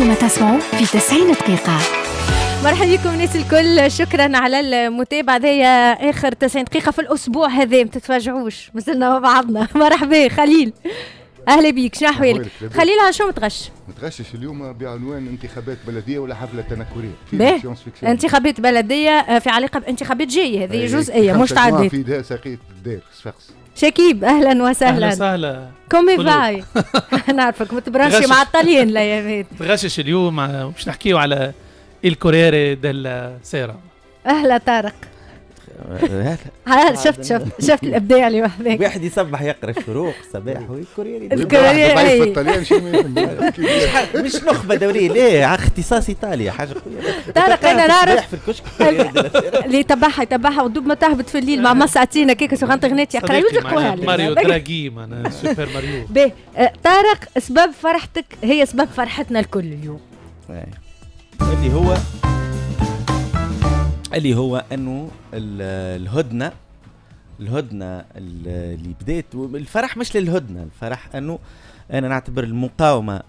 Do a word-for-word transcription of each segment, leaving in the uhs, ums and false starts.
أنتم تسمعوا في تسعين دقيقة. مرحبا بكم الناس الكل، شكرا على المتابعة. هذه آخر تسعين دقيقة في الأسبوع هذا، ما تتفاجعوش مازلنا مع بعضنا. مرحبا خليل، أهلا بيك، شنو أحوالك؟ خليل على شنو متغش؟ متغشش اليوم بعنوان انتخابات بلدية ولا حفلة تنكرية. باهي، انتخابات بلدية في علاقة بانتخابات جاية، هذه جزئية مش تعديت. في ده سقيت الدير صفاقس. شكيب اهلا وسهلا. اهلا وسهلا. كومي فاي؟ نعرفك متبرشي مع الطليان الايامات. متغشش اليوم باش نحكيو على الكورييري ديلا سيرا. اهلا طارق. هذا شفت شفت شفت الابداع اللي وحدك. واحد يصبح يقرا الشروق صباح والكورييري الكورييري مش نخبه دوريه، ليه؟ اختصاص ايطاليا حاجه قويه. طارق انا نعرف اللي تبعها تبعها ودوب ما تهبط في الليل مع مساعتين هكاك سوغانت غنيت يقرا يدقوها ماريو دراغي، معناها سوبر ماريو. باهي طارق، سبب فرحتك هي سبب فرحتنا الكل اليوم، اللي هو اللي هو انه الهدنه الهدنه اللي بدات. الفرح مش للهدنه، الفرح انه انا نعتبر المقاومه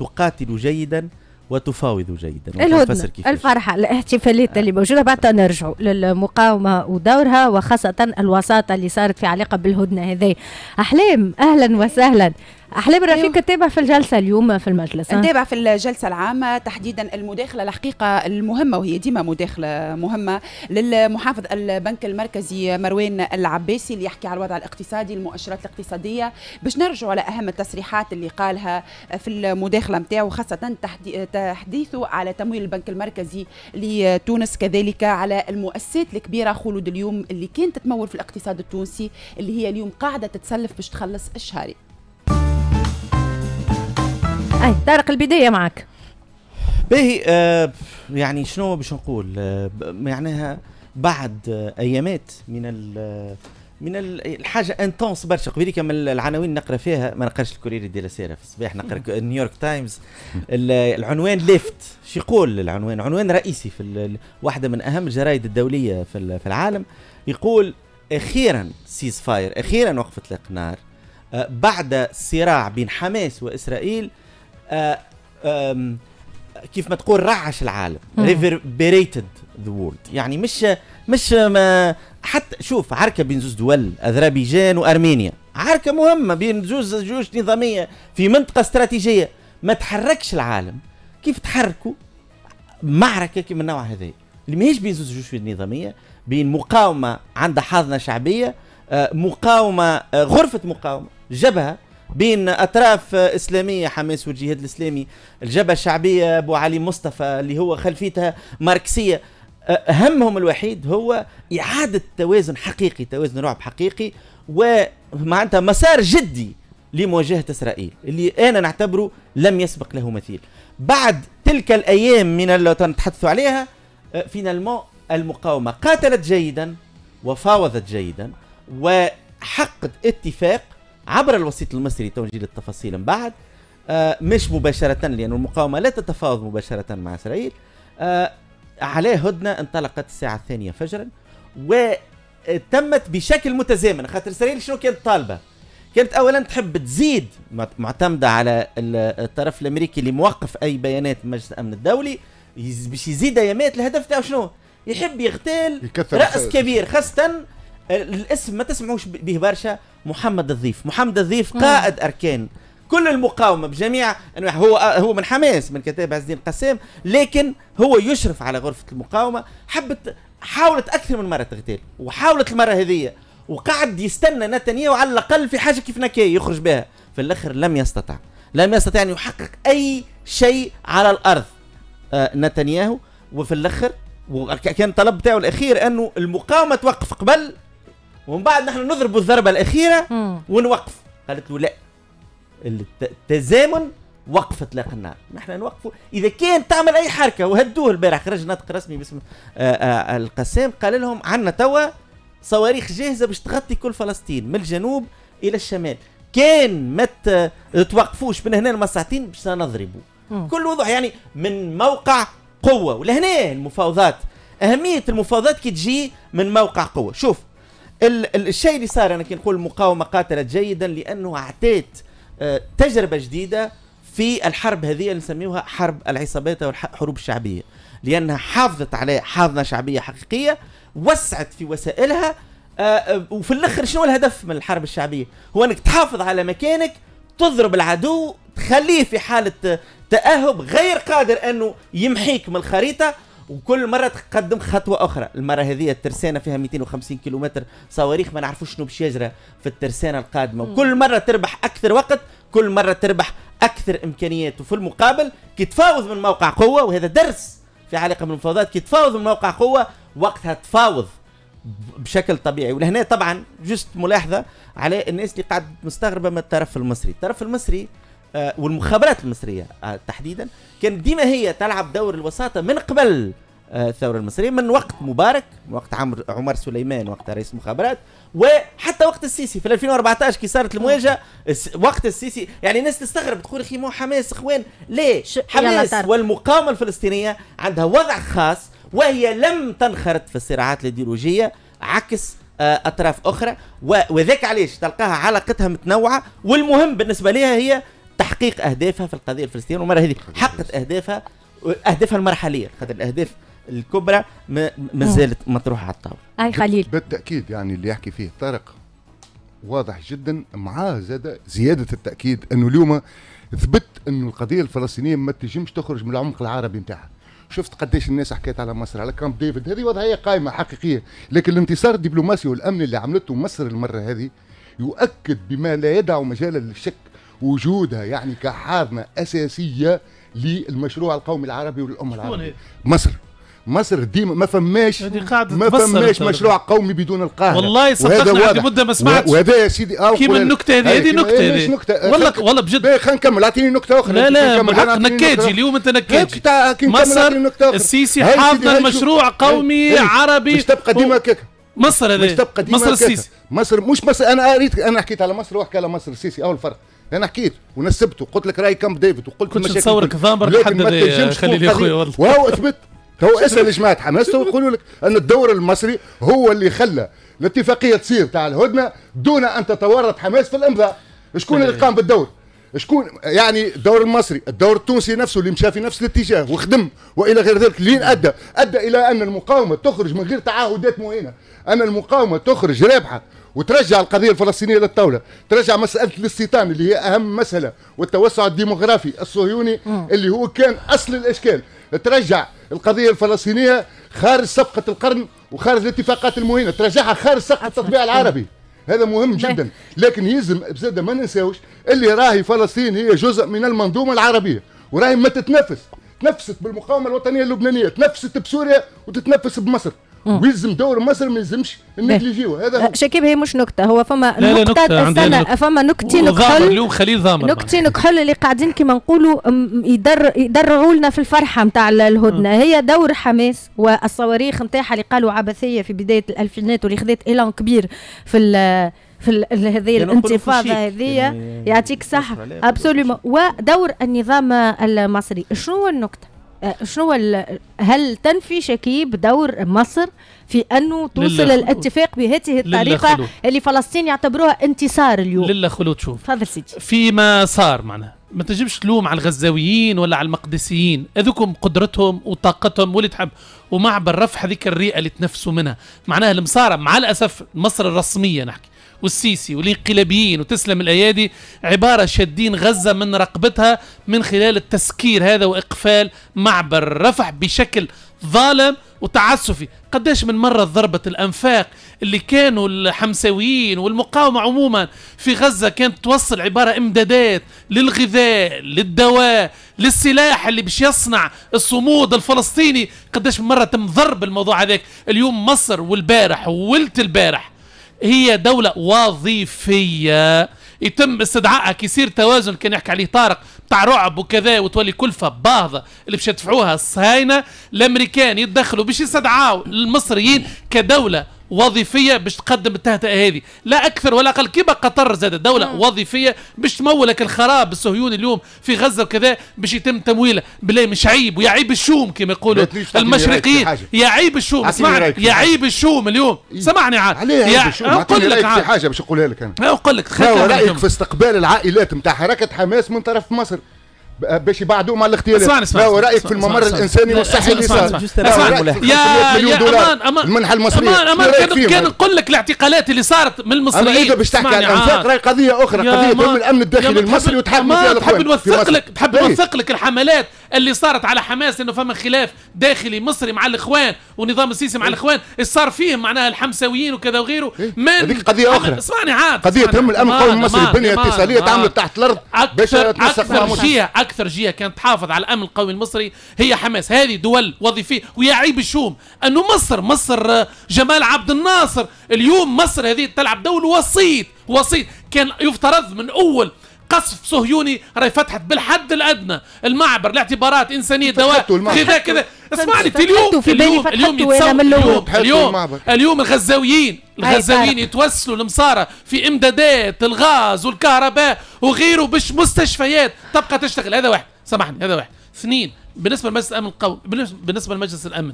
تقاتل جيدا وتفاوض جيدا. الهدنه الفرحه، الاحتفالات اللي موجوده. بعدها نرجعوا للمقاومه ودورها وخاصه الوساطه اللي صارت في علاقه بالهدنه هذه. احلام اهلا وسهلا. أحلام رفيقة تابع في الجلسة اليوم في المجلس. تابع في الجلسة العامة تحديدا المداخلة الحقيقة المهمة، وهي ديما مداخلة مهمة للمحافظ البنك المركزي مروان العباسي اللي يحكي على الوضع الاقتصادي، المؤشرات الاقتصادية، باش نرجعوا على أهم التصريحات اللي قالها في المداخلة نتاعو، خاصة تحديثه على تمويل البنك المركزي لتونس، كذلك على المؤسسات الكبيرة خلود اليوم اللي كانت تتمول في الاقتصاد التونسي اللي هي اليوم قاعدة تتسلف باش تخلص الشهري. اي طارق البدايه معك. باهي آه يعني شنو باش نقول، آه معناها بعد آه ايامات من من الحاجه انتونس برشا. قبيلي كما العناوين نقرا فيها، ما نقراش الكورييري ديلا سيرا في الصباح، نقرا نيويورك تايمز. العنوان ليفت، شو يقول العنوان؟ عنوان رئيسي في واحده من اهم الجرايد الدوليه في, في العالم، يقول اخيرا سيز فاير، اخيرا وقفه اطلاق النار آه بعد الصراع بين حماس واسرائيل. آه آه كيف ما تقول رعش العالم، ريفربيريتد ذا وورلد. يعني مش مش ما حتى شوف عركه بين زوج دول، اذربيجان وارمينيا، عركه مهمه بين زوج جيوش نظاميه في منطقه استراتيجيه، ما تحركش العالم كيف تحركوا معركه كيما النوع هذا اللي ماهيش بين زوج جيوش نظاميه، بين مقاومه عندها حاضنه شعبيه، آه مقاومه آه غرفه مقاومه، جبهه بين أطراف إسلامية، حماس والجهاد الإسلامي، الجبهة الشعبية أبو علي مصطفى اللي هو خلفيتها ماركسية. همهم الوحيد هو إعادة توازن حقيقي، توازن رعب حقيقي، ومعناتها مسار جدي لمواجهة إسرائيل اللي أنا نعتبره لم يسبق له مثيل. بعد تلك الأيام من اللي نتحدث عليها، فينالمون المقاومة قاتلت جيدا وفاوضت جيدا وحققت اتفاق عبر الوسيط المصري. توجيه التفاصيل من بعد، آه مش مباشرة لأن يعني المقاومة لا تتفاوض مباشرة مع إسرائيل، آه على هدنة انطلقت الساعة الثانية فجرا وتمت بشكل متزامن. خاطر إسرائيل شنو كانت طالبة؟ كانت أولا تحب تزيد، معتمدة على الطرف الأمريكي اللي موقف أي بيانات مجلس الأمن الدولي، باش يزيد أيامات. الهدف تاعو شنو؟ يحب يغتال رأس كبير، خاصة الاسم ما تسمعوش به برشا، محمد الضيف. محمد الضيف قائد أركان كل المقاومة بجميع، هو هو من حماس، من كتائب عز الدين القسام، لكن هو يشرف على غرفة المقاومة. حبت، حاولت أكثر من مرة تغتال، وحاولت المرة هذية، وقعد يستنى نتنياهو على الأقل في حاجة كيف نكاية يخرج بها. في الأخر لم يستطع، لم يستطع أن يحقق أي شيء على الأرض آه نتنياهو. وفي الأخر وكان طلب بتاعه الأخير أنه المقاومة توقف قبل، ومن بعد نحن نضرب الضربة الأخيرة ونوقف. قالت له لا، التزامن وقف اطلاق النار، نحن نوقفوا. إذا كان تعمل أي حركة، وهدوه البارح خرج ناطق رسمي باسم القسام قال لهم عندنا توا صواريخ جاهزة باش تغطي كل فلسطين من الجنوب إلى الشمال، كان ما توقفوش من هنا لما ساعتين باش نضربوا. بكل وضوح، يعني من موقع قوة. ولهنا المفاوضات، أهمية المفاوضات كي تجي من موقع قوة. شوف الشيء اللي صار، انا كي نقول المقاومه قاتلت جيدا لانه اعطت تجربه جديده في الحرب هذه اللي نسميوها حرب العصابات او الحروب الشعبيه، لانها حافظت على حاضنه شعبيه حقيقيه، وسعت في وسائلها. وفي الاخر شنو الهدف من الحرب الشعبيه؟ هو انك تحافظ على مكانك، تضرب العدو، تخليه في حاله تاهب غير قادر انه يمحيك من الخريطه، وكل مره تقدم خطوه اخرى. المره هذه الترسانه فيها مئتين وخمسين كيلومتر صواريخ، ما نعرفوش شنو باش يجرى في الترسانه القادمه، وكل مره تربح اكثر وقت، كل مره تربح اكثر امكانيات. وفي المقابل كي تفاوض من موقع قوه، وهذا درس في علاقه من المفاوضات، كي تفاوض من موقع قوه وقتها تفاوض بشكل طبيعي. ولهنا طبعا جست ملاحظه على الناس اللي قاعد مستغربه من الطرف المصري. الطرف المصري والمخابرات المصريه تحديدا كان ديما هي تلعب دور الوساطه من قبل الثوره المصريه، من وقت مبارك، من وقت عمر عمر سليمان وقت رئيس المخابرات، وحتى وقت السيسي في ألفين وأربعطاش كي صارت المواجهه وقت السيسي. يعني الناس تستغرب تقول اخي مو حماس اخوان، ليه؟ حماس والمقاومه الفلسطينيه عندها وضع خاص، وهي لم تنخرط في الصراعات الايديولوجيه عكس اطراف اخرى، وذاك علاش تلقاها علاقتها متنوعه، والمهم بالنسبه لها هي تحقيق اهدافها في القضيه الفلسطينيه. والمره هذه حققت اهدافها، اهدافها المرحليه، خاطر الاهداف الكبرى ما زالت مطروحه على الطاوله. اي خليل بالتاكيد، يعني اللي يحكي فيه طارق واضح جدا، معاه زاد زياده التاكيد انه اليوم ثبت انه القضيه الفلسطينيه ما تنجمش تخرج من العمق العربي نتاعها. شفت قديش الناس حكيت على مصر، على كامب ديفيد، هذه وضعيه قائمه حقيقيه، لكن الانتصار الدبلوماسي والامني اللي عملته مصر المره هذه يؤكد بما لا يدع مجالا للشك وجودها يعني كحاضنه اساسيه للمشروع القومي العربي والامه العربيه. مصر مصر ديما ما فماش ما فماش مشروع قومي بدون القاهره. والله صدقني عندي مده ما سمعتش وهذا يا سيدي كيما النكته هذه، هذه نكته والله والله بجد. خلينا نكمل، اعطيني نكته اخرى. لا لا بالحق نكاجي اليوم، انت نكاجي. مصر السيسي حاضنه مشروع قومي عربي، مش تبقى ديما كيكه مصر هذه، مصر السيسي، مصر مش مصر. انا قريت، انا حكيت على مصر وحكي على مصر السيسي، اول فرق انا حكيت ونسبته، قلت لك راي كامب ديفيد وقلت كنت نصورك ضامر تحدد. خليلي اخويا والله وهو اثبت، هو اسال جماعه حماس ويقولوا لك ان الدور المصري هو اللي خلى الاتفاقيه تصير تاع الهدنه دون ان تتورط حماس في الامضاء. شكون اللي قام بالدور؟ شكون يعني الدور المصري؟ الدور التونسي نفسه اللي مشى في نفس الاتجاه وخدم والى غير ذلك، لين ادى ادى الى ان المقاومه تخرج من غير تعهدات مهينه، ان المقاومه تخرج رابحه وترجع القضية الفلسطينية للطاولة، ترجع مسألة الاستيطان اللي هي أهم مسألة، والتوسع الديموغرافي الصهيوني اللي هو كان أصل الإشكال، ترجع القضية الفلسطينية خارج صفقة القرن وخارج الاتفاقات المهينة، ترجعها خارج صفقة التطبيع العربي. هذا مهم جدا، لكن يلزم بزادة ما ننساوش اللي راهي فلسطين هي جزء من المنظومة العربية، وراهي ما تتنافس، تنفست بالمقاومة الوطنية اللبنانية، تنفست بسوريا وتتنفس بمصر. ويلزم دور مصر ما يلزمش نجليجيوه. هذا شكيب، هي مش نكته، هو فما نقطه السنه، فما نكتين كحل اليوم خليل ضامر، نكتين كحل اللي قاعدين كما نقولوا يدر يدرعوا لنا في الفرحه نتاع الهدنه. هي دور حماس والصواريخ نتاعها اللي قالوا عبثيه في بدايه الالفينات، واللي خذت إيلان كبير في ال في هذه الانتفاضه هذه، يعطيك صحه ابسوليومون. ودور النظام المصري، شنو النكته؟ شنو هل تنفي شكيب دور مصر في انه توصل الاتفاق بهذه الطريقه اللي فلسطين يعتبروها انتصار اليوم؟ لله خلود. شوف تفضل سيدي، فيما صار معناها ما تجيبش تلوم على الغزاويين ولا على المقدسيين، هذوكم قدرتهم وطاقتهم واللي تحب، ومعبر رفح هذيك الرئه اللي تنفسوا منها. معناها المصارعه مع الاسف مصر الرسميه نحكي والسيسي والانقلابيين وتسلم الايادي عباره شادين غزه من رقبتها من خلال التسكير هذا واقفال معبر رفح بشكل ظالم وتعسفي. قداش من مره ضربت الانفاق اللي كانوا الحمساويين والمقاومه عموما في غزه كانت توصل عباره امدادات للغذاء، للدواء، للسلاح اللي باش يصنع الصمود الفلسطيني، قداش من مره تم ضرب الموضوع هذاك. اليوم مصر والبارح وولت البارح هي دولة وظيفية يتم استدعائها كي يصير توازن كان يحكي عليه طارق بتاع رعب وكذا، وتولي كلفة باهظة اللي باش يدفعوها الصهاينة. الأمريكان يتدخلوا باش يستدعوا المصريين كدولة وظيفية باش تقدم التهدئة هذه، لا أكثر ولا أقل. كيما قطر زادة دولة وظيفية باش تمولك الخراب الصهيوني اليوم في غزة وكذا باش يتم تمويله. بالله مش عيب، ويا عيب الشوم كما يقولوا المشرقيين، يا عيب الشوم. اسمعني، يا عيب الشوم اليوم، سمعني عاد، نقول لك عاد حاجة باش نقولها لك أنا. نقول لك، خلينا رأيك في استقبال العائلات نتاع حركة حماس من طرف مصر، باش يبعدوا مع الاختيارات. اسمعني اسمعني رايك في الممر الانساني والصحي اللي صار. يا امان امان المنحه المصريه امان امان كان نقول لك الاعتقالات اللي صارت من المصريين. اما اذا باش تحكي عن الانفاق راهي قضيه اخرى، قضيه تهم الامن الداخلي المصري وتحكموا فيها الاخوان. تحب نوثق لك تحب نوثق لك الحملات اللي صارت على حماس انه فما خلاف داخلي مصري مع الاخوان والنظام السيسي مع الاخوان صار فيهم معناها الحمساويين وكذا وغيره. هذيك قضيه اخرى. اسمعني عاد قضيه تهم الامن القومي المصري، البنيه الاتصاليه تعملت تحت الارض باش تنسق معهم. أكثر جهة كانت تحافظ على الأمن القومي المصري هي حماس، هذه دول وظيفية. ويا عيب الشوم أنه مصر مصر جمال عبد الناصر اليوم مصر هذه تلعب دور وسيط وسيط. كان يفترض من أول قصف صهيوني راهي فتحت بالحد الأدنى المعبر لاعتبارات إنسانية دوائر كذا كذا. اسمعني في اليوم في اليوم اليوم اليوم اليوم اليوم الغزاويين الغزاويين يتوسلوا لمصارى في امدادات الغاز والكهرباء وغيره باش مستشفيات تبقى تشتغل. هذا واحد، سامحني هذا واحد. اثنين، بالنسبه لمجلس الامن القومي، بالنسبه لمجلس الامن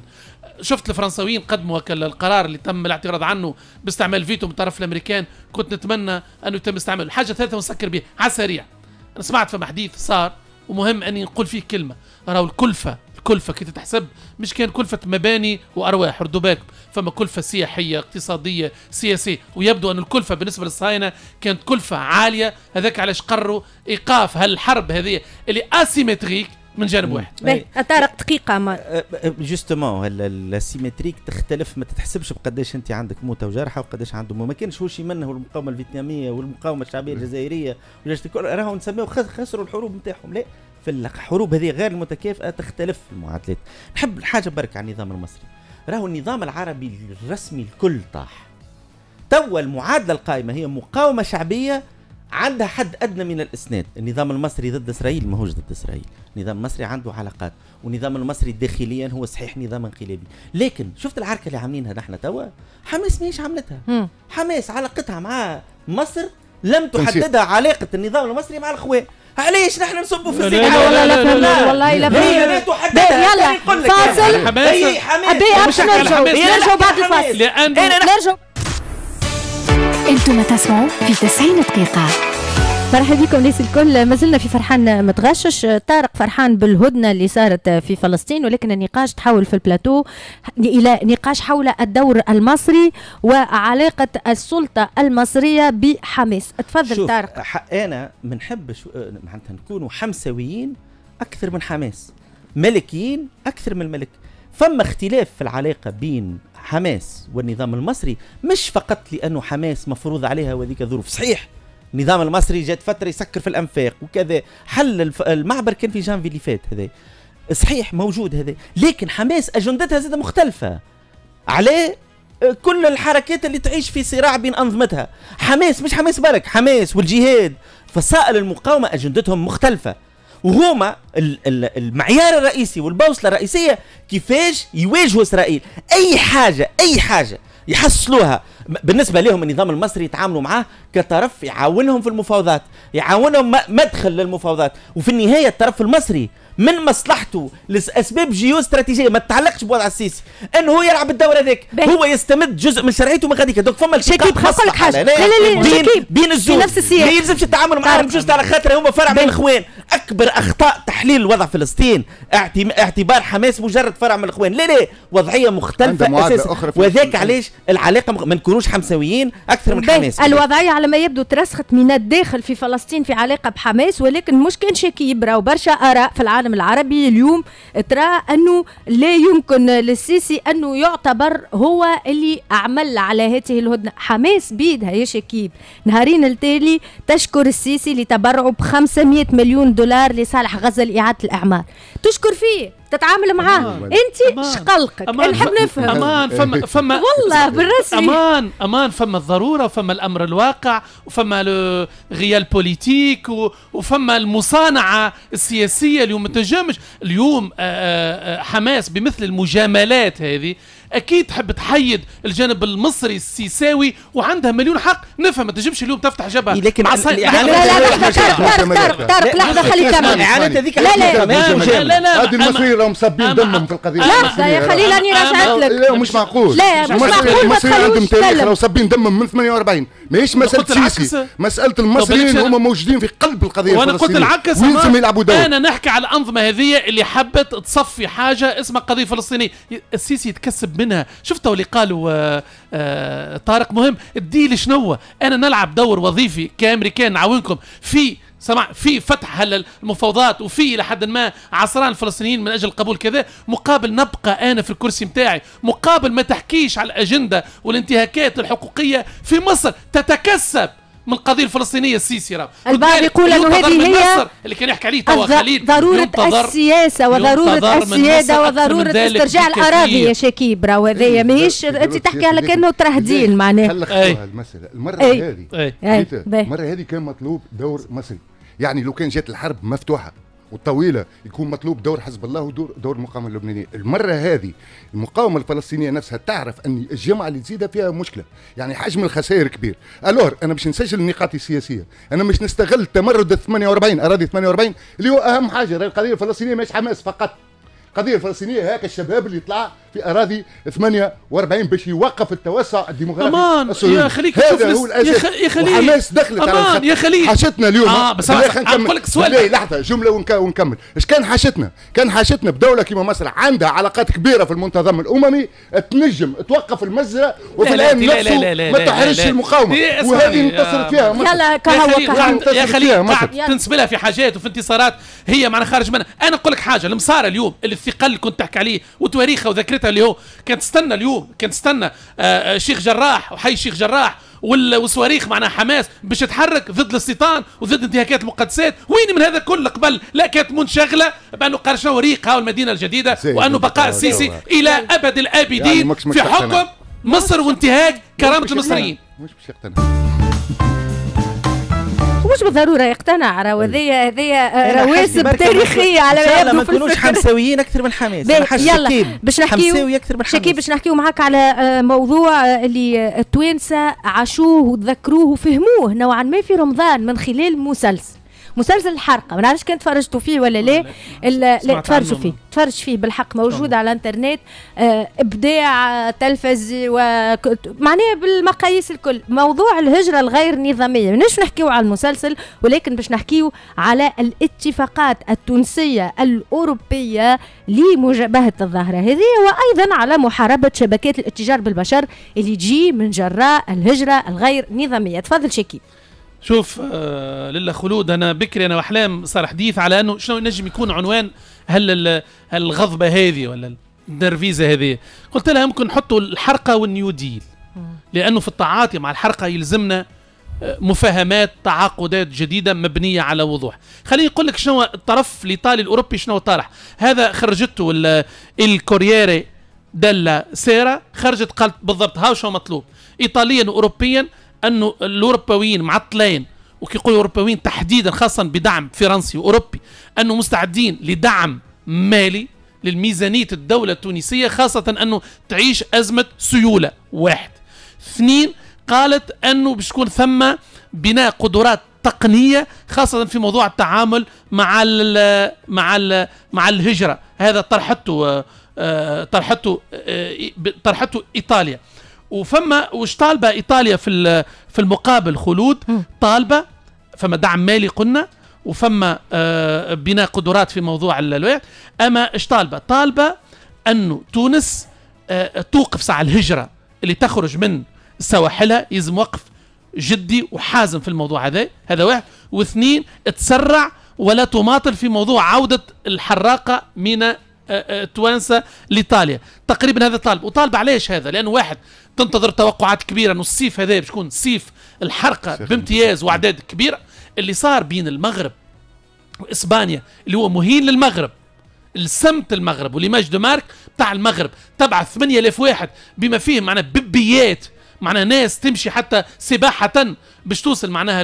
شفت الفرنساويين قدموا القرار اللي تم الاعتراض عنه باستعمال فيتو من طرف الامريكان، كنت نتمنى انه يتم استعماله. الحاجه الثالثه ونسكر بها على السريع، انا سمعت فما حديث صار ومهم اني نقول فيه كلمه. راهو الكلفه كلفة كي تتحسب مش كان كلفة مباني وأرواح، ردوا بالكم فما كلفة سياحية اقتصادية سياسية، ويبدو أن الكلفة بالنسبة للصهاينة كانت كلفة عالية. هذاك علاش قرروا إيقاف هالحرب هذه اللي أسيمتريك من جانب واحد. باهي طارق دقيقة ما جوستومون الاسيمتريك تختلف، ما تتحسبش بقداش أنت عندك موتى وجرحى وقداش عندهم. ما كانش هو شي منه والمقاومة الفيتنامية والمقاومة الشعبية الجزائرية راهو نسميو خسروا الحروب نتاعهم. لا، في الحروب هذه غير المتكافئه تختلف المعادلات. نحب الحاجه برك عن النظام المصري، راهو النظام العربي الرسمي الكل طاح. توا المعادله القائمه هي مقاومه شعبيه عندها حد ادنى من الاسناد. النظام المصري ضد اسرائيل ماهوش ضد اسرائيل، النظام المصري عنده علاقات، والنظام المصري داخليا هو صحيح نظام انقلابي. لكن شفت العركه اللي عاملينها نحن توا، حماس ماهيش عملتها. حماس علاقتها مع مصر لم تحددها علاقه النظام المصري مع الاخوان. علاش نحن نصبوا في السلحة؟ والله لا فهمنا، والله لا فهمنا. يلا فاصل، أبي أبش نرجعوا نرجعوا بعد الفاصل. نرجعوا أنتم تسمعوا في تسعين دقيقة. مرحبا بكم الناس الكل، مازلنا في فرحان متغشش. طارق فرحان بالهدنه اللي صارت في فلسطين، ولكن النقاش تحول في البلاتو الى نقاش حول الدور المصري وعلاقه السلطه المصريه بحماس. تفضل طارق. انا منحب معناتها نكونوا حمساويين اكثر من حماس، ملكيين اكثر من الملك. فما اختلاف في العلاقه بين حماس والنظام المصري، مش فقط لانه حماس مفروض عليها وذيك ظروف. صحيح النظام المصري جات فتره يسكر في الانفاق وكذا، حل المعبر كان في جانفي اللي فات، هذا صحيح موجود هذا. لكن حماس اجندتها زاده مختلفه على كل الحركات اللي تعيش في صراع بين انظمتها. حماس مش حماس برك، حماس والجهاد فصائل المقاومه اجندتهم مختلفه، وهما المعيار الرئيسي والبوصله الرئيسيه كيفاش يواجهوا اسرائيل. اي حاجه اي حاجه يحصلوها بالنسبة لهم النظام المصري يتعاملوا معاه كطرف يعاونهم في المفاوضات، يعاونهم مدخل للمفاوضات. وفي النهاية الطرف المصري من مصلحته لأسباب جيو استراتيجية ما تتعلقش بوضع السيسي أنه هو يلعب الدور هذاك، هو يستمد جزء من شرعيته من غاديك. دوك فما شكيب خاصة حاجة لا لا بين بين الزوج ما يلزمش التعامل معاهم بجوج، على خاطر هما فرع من الإخوان. أكبر أخطاء تحليل الوضع فلسطين اعتبار حماس مجرد فرع من الإخوان. لا لا، وضعية مختلفة أساسا، وذاك علاش العلاقة ما نكونوش حمساويين أكثر من حماس. الوضعية على ما يبدو ترسخت من الداخل في فلسطين في علاقة بحماس، ولكن مش كان شكيب، راهو برشا آراء في العالم العربي اليوم ترى أنه لا يمكن للسيسي أنه يعتبر هو اللي عمل على هذه الهدنة. حماس بيدها يا شكيب، نهارين التالي تشكر السيسي لتبرعه ب خمسمائة مليون دولار لصالح غزة لإعادة الأعمار، تشكر فيه، تتعامل معاه. انت شقلقك نحب نفهم. امان فما فما والله بالرسمي امان امان فما الضروره وفما الامر الواقع وفما الغيال بوليتيك وفما المصانعه السياسيه. اليوم ما تنجمش اليوم حماس بمثل المجاملات هذه اكيد تحب تحيد الجانب المصري السيساوي وعندها مليون حق نفهم. ما تجيبش اليوم تفتح جبهه لكن لا لا تعرف تعرف لحظه خلي كمل هذيك لا لا لا لا هذو المصريين راهم صابين دمهم في القضيه. لحظه يا خليل راني راجعت لك. لا مش معقول لا مش معقول المصريين عندهم تاريخ راهم صابين دمهم من ثمانية وأربعين ماهيش مساله سيسي مساله المصريين هم موجودين في قلب القضيه الفلسطينيه. وانا قلت العكس انا نحكي على الانظمه هذه اللي حبت تصفي حاجه اسمها قضيه فلسطينيه السيسي يتكسب منها. شفتوا اللي قالوا آآ آآ طارق مهم الديل شنو؟ انا نلعب دور وظيفي كامريكان نعاونكم في سمع في فتح هلا المفاوضات وفي لحد ما عصران الفلسطينيين من اجل قبول كذا مقابل نبقى انا في الكرسي متاعي مقابل ما تحكيش على الاجنده والانتهاكات الحقوقيه في مصر. تتكسب من القضيه الفلسطينيه السيسي راه البعض يقول انه هذه هي اللي كان يحكي عليه توا خليل ضروره السياسه وضروره السياده وضروره استرجاع الاراضي يا شكيب راه وهذايا ماهيش انت تحكيها لك انه ترهدين معناها. خلقتوها المساله المره هذه المره هذه كان مطلوب دور مصري. يعني لو كان جات الحرب مفتوحه والطويله يكون مطلوب دور حزب الله ودور دور المقاومه اللبنانيه. المره هذه المقاومه الفلسطينيه نفسها تعرف ان الجماعه اللي تزيدها فيها مشكله، يعني حجم الخسائر كبير. الور انا مش نسجل نقاطي السياسيه، انا مش نستغل تمرد ثمانية وأربعين اراضي ثمانية وأربعين اللي هو اهم حاجه. القضيه الفلسطينيه مش حماس فقط، القضيه الفلسطينيه هاك الشباب اللي طلع في اراضي ثمانية وأربعين باش يوقف التوسع الديموغرافي الصهيوني. يا خليك هذا هو الاساس. يا خليل حماس دخلت على يا خليل حاجتنا اليوم. اه بس نقول لك سؤال لحظه جمله ونكمل. اش كان حاجتنا؟ كان حاجتنا بدوله كيما مصر عندها علاقات كبيره في المنتظم الاممي تنجم توقف المزرعه وفي الان نفسه ما تحرش المقاومه وهذه انتصرت فيها. يلا كهو يا خليل تنسب لها في حاجات وفي انتصارات هي معنا خارج منها. انا نقول لك حاجه المسار اليوم الثقل اللي كنت تحكي عليه وتواريخه وذاكرتها اليوم كانت تستنى اليوم كانت تستنى شيخ جراح وحي شيخ جراح والصواريخ معناها حماس باش تتحرك ضد الاستيطان وضد انتهاكات المقدسات. وين من هذا كل قبل؟ لا كانت منشغله بانه قرشنا ريق هاو المدينه الجديده وانه بقاء السيسي الى ابد الابدين يعني في حكم مصر وانتهاك كرامه المصريين. مش باش يقتنع مش بالضروره يقتنع راه هذيا هذيا رواسب تاريخيه على يبدو. ما نكونوش حمساويين اكثر من حماس. يلا باش نحكيو شكيب باش نحكيو معاك على موضوع اللي التوانسه عاشوه وتذكروه وفهموه نوعا ما في رمضان من خلال مسلسل مسلسل الحرقه. ما نعرفش كان تفرجتوا فيه ولا لا. لا تفرجوا فيه تفرج فيه بالحق موجود على الانترنت. ابداع تلفزي ومعناها بالمقاييس الكل. موضوع الهجره الغير نظاميه ماناش نحكيو على المسلسل ولكن باش نحكيو على الاتفاقات التونسيه الاوروبيه لمجابهه الظاهره هذه وايضا على محاربه شبكات الاتجار بالبشر اللي تجي من جراء الهجره الغير نظاميه. تفضل شكيب. شوف آه لله خلود انا بكري انا واحلام صار حديث على انه شنو نجم يكون عنوان هل الغضبه هذه ولا النرفيزه هذه. قلت لها ممكن نحطوا الحرقه والنيو ديل لانه في التعاطي مع الحرقه يلزمنا مفاهمات تعاقدات جديده مبنيه على وضوح. خليني نقول لك شنو الطرف الايطالي الاوروبي شنو طارح. هذا خرجته الكورييري ديلا سيرا خرجت قالت بالضبط هاو شنو مطلوب ايطاليا واوروبيا انه الاوروبيين معطلين وكيقولوا اوروبيين تحديدا خاصه بدعم فرنسي واوروبي انه مستعدين لدعم مالي للميزانيه الدوله التونسيه خاصه انه تعيش ازمه سيوله. واحد اثنين قالت انه باش تكون ثم بناء قدرات تقنيه خاصه في موضوع التعامل مع ال مع ال مع الهجره. هذا طرحته طرحته طرحته ايطاليا. وفما وش طالبه ايطاليا في في المقابل خلود؟ طالبه فما دعم مالي قلنا وفما آه بناء قدرات في موضوع الوقت. اما اش طالبه؟ طالبه انه تونس آه توقف ساعه الهجره اللي تخرج من سواحلها يلزم وقف جدي وحازم في الموضوع هذا. هذا واحد. واثنين تسرع ولا تماطل في موضوع عوده الحراقه من التوانسه لايطاليا. تقريبا هذا طالب. وطالب علاش هذا؟ لانه واحد تنتظر توقعات كبيره انه الصيف هذا باش يكون صيف الحرقه بامتياز واعداد كبيره. اللي صار بين المغرب واسبانيا اللي هو مهين للمغرب السمت المغرب وليماج دو مارك بتاع المغرب تبع ثمانية آلاف واحد بما فيهم معنا ببيات معناها ناس تمشي حتى سباحة باش توصل معناها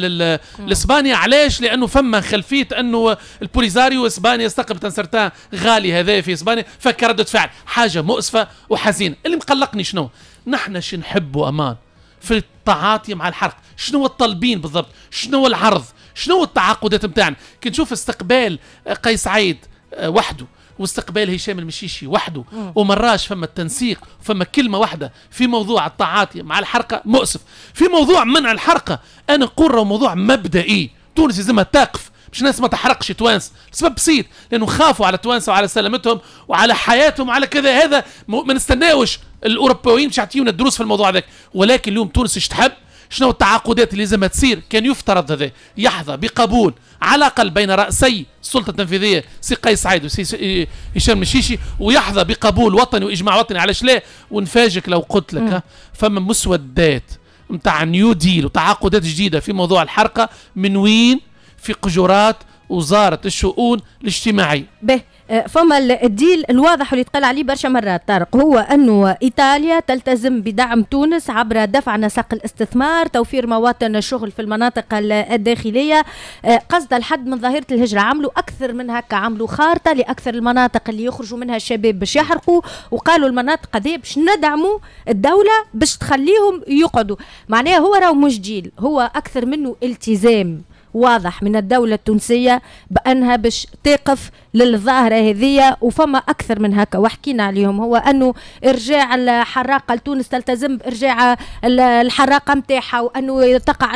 لاسبانيا. علاش؟ لانه فما خلفيه انه البوليساريو اسبانيا استقبلت سرطان غالي هذا في اسبانيا، فكردت فعل حاجه مؤسفه وحزينه. اللي مقلقني شنو؟ نحن شنو نحبوا امان في التعاطي مع الحرق، شنو الطالبين بالضبط، شنو العرض، شنو التعاقدات نتاعنا. كي نشوف استقبال قيس سعيد وحده واستقبال هشام المشيشي وحده، ومراش فما التنسيق، فما كلمه واحده في موضوع التعاطي مع الحرقه مؤسف. في موضوع منع الحرقه انا نقول موضوع مبدئي، تونس لازمها تقف باش الناس ما تحرقش تونس، سبب بسيط لانه خافوا على تونس وعلى سلامتهم وعلى حياتهم وعلى كذا. هذا ما نستناوش الاوروبيين باش يعطيونا الدروس في الموضوع هذاك، ولكن اليوم تونس اش تحب، شنو التعاقدات اللي لازم تصير. كان يفترض هذا يحظى بقبول على الاقل بين راسي السلطه التنفيذيه سي قيس سعيد وسي هشام المشيشي، ويحظى بقبول وطني واجماع وطني. علاش لا؟ ونفاجئك لو قلت لك فما مسودات نتاع نيو ديل وتعاقدات جديده في موضوع الحرقه، من وين؟ في قجرات وزاره الشؤون الاجتماعيه. به فما الديل الواضح اللي تقال عليه برشا مرات طارق، هو انه ايطاليا تلتزم بدعم تونس عبر دفع نسق الاستثمار، توفير مواطن الشغل في المناطق الداخليه، قصد الحد من ظاهره الهجره. عملوا اكثر من هكا، عملوا خارطه لاكثر المناطق اللي يخرجوا منها الشباب باش يحرقوا، وقالوا المناطق هذه باش ندعموا الدوله باش تخليهم يقعدوا. معناها هو راهو مش ديل، هو اكثر منه التزام واضح من الدولة التونسية بأنها باش تقف للظاهرة هذية. وفما أكثر من هكا وحكينا عليهم، هو أنه إرجاع الحراقة لتونس، تلتزم بإرجاع الحراقة متاعها، وأنه تقع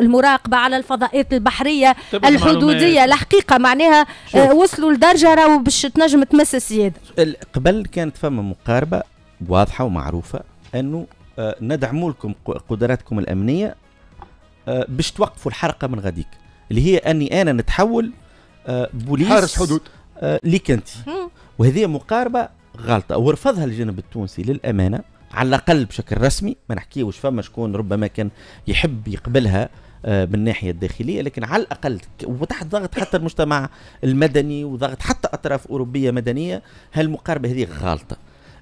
المراقبة على الفضاءات البحرية الحدودية. الحقيقة معناها وصلوا لدرجة راهو باش تنجم تمس السيادة. قبل كانت فما مقاربة واضحة ومعروفة أنه ندعموا لكم قدراتكم الأمنية باش توقفوا الحرقة من غديك، اللي هي أني أنا نتحول بوليس حارس حدود ليك أنت. وهذه مقاربة غلطة ورفضها الجانب التونسي للأمانة، على الأقل بشكل رسمي. ما نحكيوش فما شكون ربما كان يحب يقبلها من ناحية الداخلية، لكن على الأقل وتحت ضغط حتى المجتمع المدني وضغط حتى أطراف أوروبية مدنية، هالمقاربة هذه غلطة.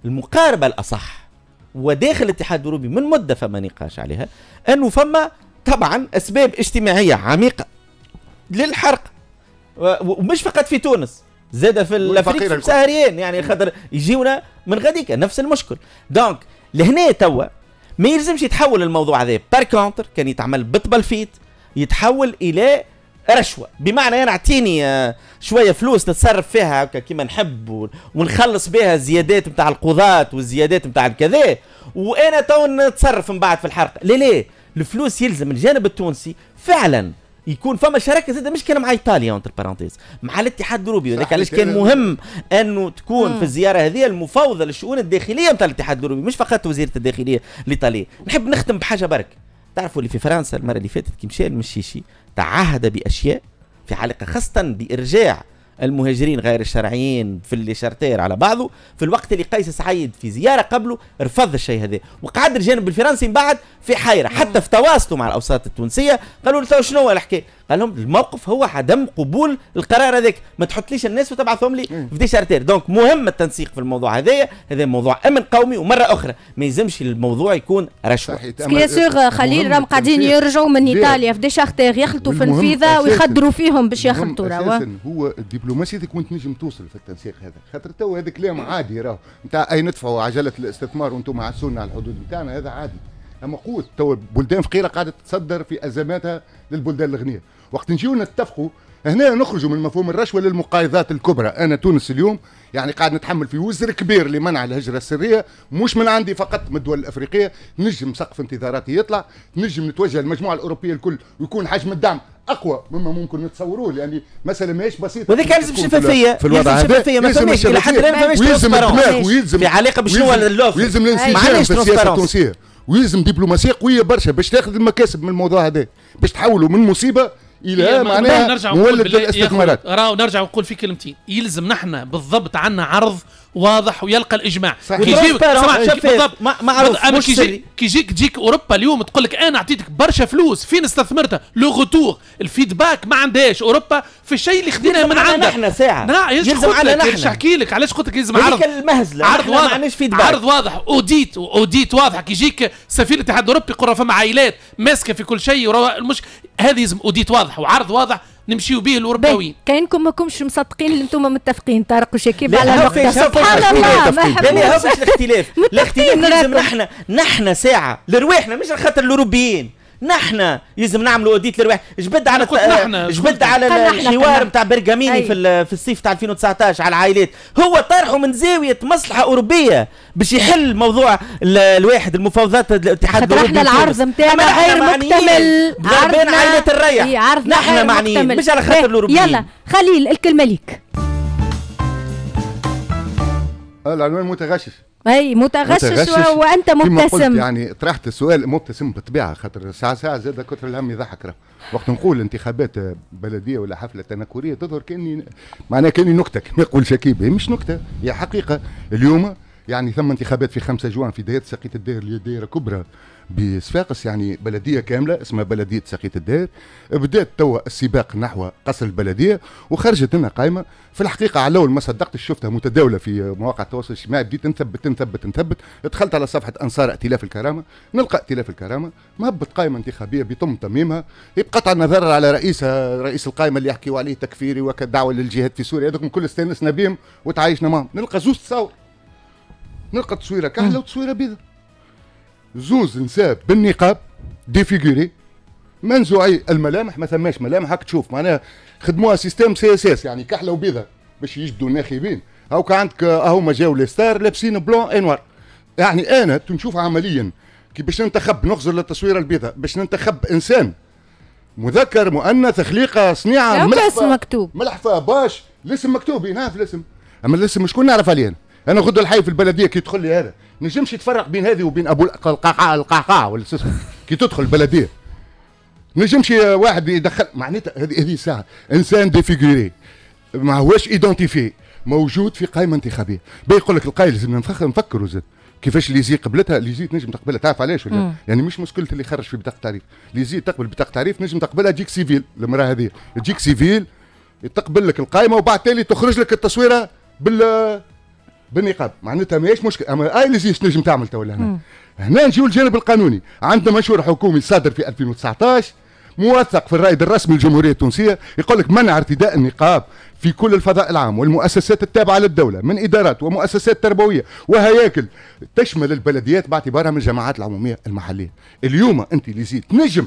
المقاربة الأصح، وداخل الاتحاد الأوروبي من مدة فما نقاش عليها، أنه فما طبعا اسباب اجتماعيه عميقه للحرق، ومش فقط في تونس، زاد في الافريق السهريين، يعني خاطر يجيونا من غاديك نفس المشكل. دونك لهنا توا ما يلزمش يتحول الموضوع هذا بار كونتر، كان يتعمل بالتبلفيت يتحول الى رشوه، بمعنى انا اعطيني شويه فلوس نتصرف فيها كيما نحب ونخلص بها الزيادات نتاع القضاة والزيادات نتاع الكذا، وانا تو نتصرف من بعد في الحرق. لا لا، الفلوس يلزم الجانب التونسي فعلا يكون فما شراكه زاده، مش كان مع ايطاليا اونتر بارونتيز، مع الاتحاد الاوروبي. ولكن علاش كان مهم انه تكون مم. في الزياره هذه المفوضه للشؤون الداخليه نتاع الاتحاد الاوروبي، مش فقط وزيره الداخليه الايطاليه. نحب نختم بحاجه برك، تعرفوا اللي في فرنسا المره اللي فاتت كي مشى المشيشي تعهد باشياء في علاقه خاصه بارجاع المهاجرين غير الشرعيين في اللي شرتير على بعضه، في الوقت اللي قيس سعيد في زياره قبله رفض الشيء هذا، وقعد الجانب الفرنسي من بعد في حيره. حتى في تواصله مع الاوساط التونسيه قالوا له شنو الحكايه؟ قال لهم الموقف هو عدم قبول القرار هذاك، ما تحطليش الناس وتبعثهم لي في دي شرتير. دونك مهم التنسيق في الموضوع هذايا، هذا موضوع امن قومي، ومره اخرى ما يلزمش الموضوع يكون رشوه. بيان سور خليل، راهم قاعدين يرجعوا من ايطاليا في دي شرتير يخلطوا في الفيزا ويخدروا فيهم باش يخلطوا. راهو هو الدبلوماسي اللي كنت نجم توصل في التنسيق هذا، خاطر تو هذا كلام عادي راهو نتاع اي ندفعوا عجله الاستثمار وانتم عسولنا على الحدود نتاعنا، هذا عادي. اما قوت تو بلدان فقيره قاعده تتصدر في ازماتها للبلدان الغنيه. وقت نجيو نتفقوا هنا نخرجوا من مفهوم الرشوه للمقايضات الكبرى. انا تونس اليوم يعني قاعد نتحمل في وزر كبير لمنع الهجره السريه، مش من عندي فقط، من الدول الافريقيه. نجم سقف انتظاراتي يطلع، نجم نتوجه للمجموعه الاوروبيه الكل، ويكون حجم الدعم اقوى مما ممكن نتصوروه، لان مساله ماهيش بسيطه. وهذيك لازم شفافيه، في الوضع هذا شفافيه، ما فماش الى حد الان، ما فماش ترونس ويلزم في علاقه بشنو اللوف، ويلزم الانسجام في السياسه التونسيه، ويلزم دبلوماسيه قويه برشا باش تاخذ المكاسب من الموضوع هذا، باش تحولوا من مصيبه إلها معناها مولد للاستثمارات. راه نرجع ونقول في كلمتين، يلزم نحن بالضبط عنا عرض واضح ويلقى الاجماع بالضبط معروف. مش سري كي يجيك تجيك اوروبا اليوم تقول لك انا اعطيتك برشا فلوس، فين استثمرتها؟ لو غوتور الفيدباك ما عندهاش اوروبا في الشيء اللي خديناه من عندها نحن ساعه. يلزم على نحن، باش نحكي لك علاش قلت لك يلزم عرض عرض واضح عرض واضح اوديت اوديت واضح. كي يجيك سفير الاتحاد الاوروبي يقول فما عائلات ماسكه في كل شيء، مش هذه يلزم اوديت واضح وعرض واضح نمشيو به الاوروبيين. كاينكم ماكمش مصدقين اللي انتم متفقين طارق وشكيب على الوقت. سبحان الله ما يهمش الاختلاف، الاختلاف لازم نحن نحن ساعه لرواحنا مش خاطر الاوروبيين، نحن لازم نعملوا اوديت لرواح. جبد على جبد على الحوار نتاع برجاميني في في الصيف تاع ألفين وتسعطاش على العائلات، هو طرحه من زاويه مصلحه اوروبيه باش يحل موضوع الواحد المفاوضات الاتحاد الاوروبي. احنا العرض نتاعنا غير مكتمل، بين عائله الريح نحن معنيين مش على خاطر الاوروبيين. يلا خليل الكلمه ليك. العنوان متغشش، اي متغشش, متغشش وانت مبتسم. يعني طرحت السؤال مبتسم بالطبيعه خاطر ساعه ساعه زاد كثر الهم يضحك. راه وقت نقول انتخابات بلديه ولا حفله تنكريه تظهر كاني معناها كاني نكته كما يقول شكيب، مش نكته هي حقيقه. اليوم يعني ثم انتخابات في خمسة جوان في دايره سقيت الدير اللي دايره كبرى بصفاقس، يعني بلديه كامله اسمها بلديه سقيت الدير. بدات توا السباق نحو قصر البلديه وخرجت لنا قائمه في الحقيقه على اول ما صدقت شفتها متداوله في مواقع التواصل الاجتماعي. بديت نثبت نثبت نثبت دخلت على صفحه انصار ائتلاف الكرامه، نلقى ائتلاف الكرامه مهبط قائمه انتخابيه بتم تميمها بقطع النظر على رئيسها، رئيس القائمه اللي يحكيوا عليه تكفيري وكدعوه للجهاد في سوريا. هذوكم كل استانسنا بهم وتعايشنا معهم. نلقى زوج تصاور، نلقى تصويره كحله وتصويره بيضه، زوز نساب بالنقاب ديفيغوري منزوعي الملامح، ما ثماش ملامح هاك تشوف معناها خدموها سيستم سي اس اس يعني كحله وبيضه باش يجدوا الناخبين. هاوكا عندك هاهما جاو ليستار لابسين بلون انوار. يعني انا تنشوف عمليا كي باش ننتخب نخزر للتصويره البيضه باش ننتخب انسان مذكر مؤنث خليقه صنيعه ملحفه مكتوب ملحفه باش الاسم مكتوب ينعرف الاسم. اما الاسم شكون نعرف عليه؟ انا غدو الحي في البلديه كي يدخل لي هذا نجمش يتفرق بين هذه وبين ابو القعقاع القعقاع ولا كي تدخل البلديه نجمش واحد يدخل. معناتها هذه هذه ساعه انسان ديفيغوري ما هواش ايدونتيفي موجود في قائمه انتخابيه. بيقول لك القائمه لازم نفكروا زاد كيفاش ليزي قبلتها. ليزي تنجم تقبلها، تعرف علاش ولا مم. يعني مش مشكله اللي خرج في بطاقه تعريف. ليزي تقبل بطاقه تعريف نجم تقبلها تجيك سيفيل، المراه هذه تجيك سيفيل تقبل لك القائمه وبعد تالي تخرج لك التصويره بال بالنقاب. معناتها ماهيش مشكل. اما اي ليزيش نجم تعمل توا هنا مم. هنا نجيو الجانب القانوني. عندنا منشور حكومي صادر في ألفين وتسعطاش موثق في الرائد الرسمي للجمهوريه التونسيه يقول لك منع ارتداء النقاب في كل الفضاء العام والمؤسسات التابعه للدوله من ادارات ومؤسسات تربويه وهياكل تشمل البلديات باعتبارها من الجماعات العموميه المحليه. اليوم انت ليزيت نجم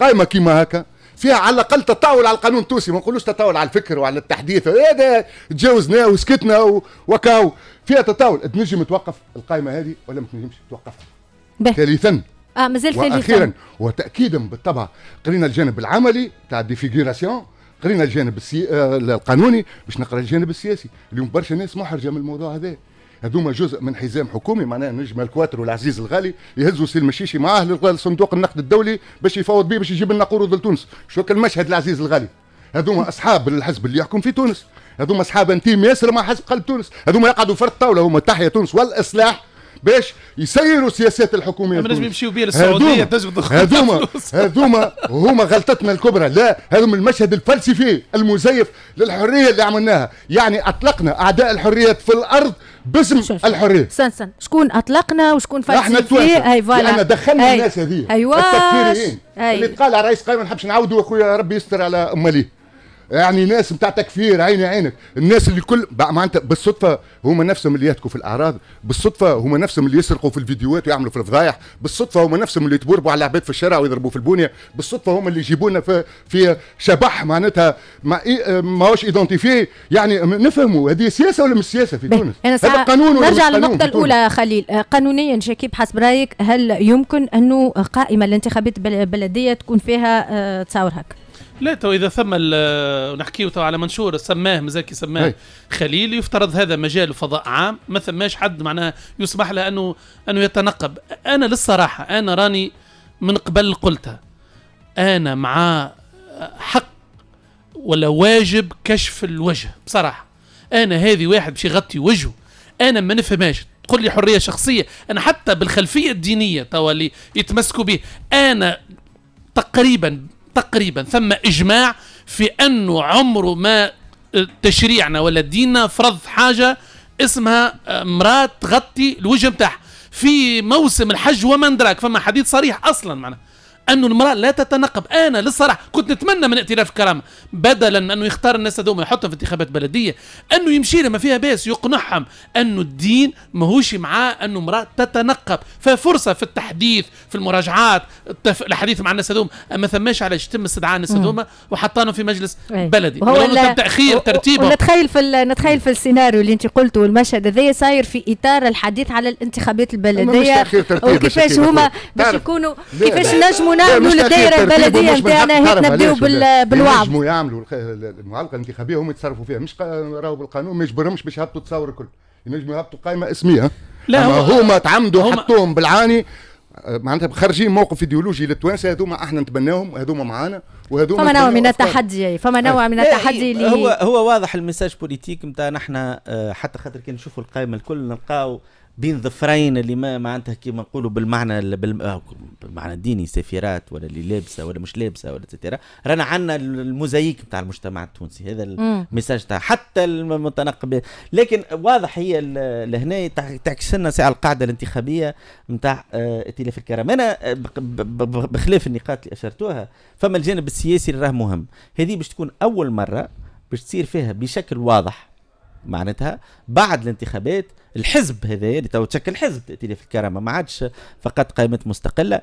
قائمه كيما هكا فيها على الاقل تطاول على القانون التونسي، ما نقولوش تطاول على الفكر وعلى التحديث هذا تجاوزناه وسكتنا وكاو فيها تطاول. تنجم توقف القائمه هذه ولا ما تنجمش توقفها؟ ثالثا اه مازال ثالثا واخيرا وتاكيدا بالطبع قرينا الجانب العملي تاع ديفيغوراسيون، قرينا الجانب السي... آه القانوني باش نقرا الجانب السياسي. اليوم برشا ناس محرجه من الموضوع هذا، هذوما جزء من حزام حكومي. معناها نجم الكواتر والعزيز الغالي يهزوا سي المشيشي معاه لصندوق النقد الدولي باش يفاوض بيه باش يجيب لنا قروض لتونس. شو كان المشهد العزيز الغالي؟ هذوما اصحاب الحزب اللي يحكم في تونس، هذوما اصحاب انتيم ياسر مع حزب قلب تونس، هذوما يقعدوا في الطاوله هما تحيا تونس والاصلاح باش يسيروا السياسات الحكوميه. ما نجم يمشيوا بيه للسعوديه تجبد. هذوما هذوما هما غلطتنا الكبرى. لا هذوما المشهد الفلسفي المزيف للحريه اللي عملناها. يعني اطلقنا اعداء الحريات في الارض باسم الحريه. سنسن شكون اطلقنا وشكون فلسفي؟ اي فوالا احنا دخلنا الناس هذه التكفيريين اللي تقال على رئيس قائمه. ما نحبش نعاودوا اخويا ربي يستر على اماليه. يعني ناس نتاع تكفير عيني عينك، الناس اللي كل معناتها بالصدفه هما نفسهم اللي يهتكوا في الاعراض، بالصدفه هما نفسهم اللي يسرقوا في الفيديوهات ويعملوا في الفضايح، بالصدفه هما نفسهم اللي يتبربوا على العباد في الشارع ويضربوا في البنيه، بالصدفه هما اللي يجيبوا لنا في في شبح معناتها ماهوش ايدونتيفي. يعني نفهموا هذه سياسه ولا مش سياسه في تونس؟ هذا قانون. نرجع للنقطه الاولى خليل، قانونيا شكيب حسب رايك هل يمكن انه قائمه الانتخابات البلديه تكون فيها تصاور هكا؟ لا تو اذا ثم نحكيو تو على منشور سماه مازال كي سماه خليل يفترض هذا مجال فضاء عام، ما ثماش حد معناها يسمح له انه انه يتنقب. انا للصراحه انا راني من قبل قلتها، انا مع حق ولا واجب كشف الوجه. بصراحه انا هذه واحد باش يغطي وجهه انا ما نفهمهاش. تقول لي حريه شخصيه، انا حتى بالخلفيه الدينيه توا اللي يتمسكوا به، انا تقريبا تقريبا ثم اجماع في انه عمره ما تشريعنا ولا ديننا فرض حاجه اسمها مراه تغطي الوجه نتاعها. في موسم الحج ومن دراك فما حديث صريح اصلا معناه انه المراه لا تتنقب. انا للصراحه كنت نتمنى من ائتلاف الكرامه بدلا من انه يختار الناس هذوما يحطهم في انتخابات بلديه انه يمشي لما فيها باس يقنعهم انه الدين ماهوش معاه انه المراه تتنقب، ففرصه في التحديث في المراجعات التف... الحديث مع الناس هذوما. ما ثماش علاش يتم استدعاء الناس هذوما وحطانهم في مجلس بلدي وهو لا... تاخير ترتيبه. ونتخيل في ال... نتخيل في السيناريو اللي انت قلته والمشهد هذايا صاير في اطار الحديث على الانتخابات البلديه وكيفاش هما باش يكونوا كيفاش نجموا نعملوا للدائره البلديه نتاعنا نبداو بالوعد. نجموا يعملوا المعلقه الانتخابيه هم يتصرفوا فيها، مش راهو بالقانون ما يجبرهمش باش يهبطوا تصور الكل، ينجموا يهبطوا قائمه اسميه. لا هما تعمدوا حطوهم بالعاني معناتها خارجين موقف ايديولوجي للتوانسه. هذوما احنا نتبناهم وهذوما معانا وهذوما فما نوع من التحدي فما نوع من التحدي اللي هو هو واضح الميساج بوليتيك نتاعنا احنا. حتى خاطر كي نشوفوا القائمه الكل نلقاو بين ظفرين اللي ما معناتها كيما نقولوا بالمعنى بالمعنى الديني سفيرات ولا اللي لابسه ولا مش لابسه ولا تترى رانا عندنا الموزايك نتاع المجتمع التونسي. هذا الميساج تاع حتى المتنقب. لكن واضح هي لهنا تعكس لنا ساعه القاعده الانتخابيه نتاع ائتلاف الكرامه. انا بخلاف النقاط اللي اشرتوها فما الجانب السياسي اللي راه مهم. هذه باش تكون اول مره باش تصير فيها بشكل واضح معناتها بعد الانتخابات الحزب هذا اللي تو تشكل حزب ائتلاف الكرامه ما عادش فقط قائمه مستقله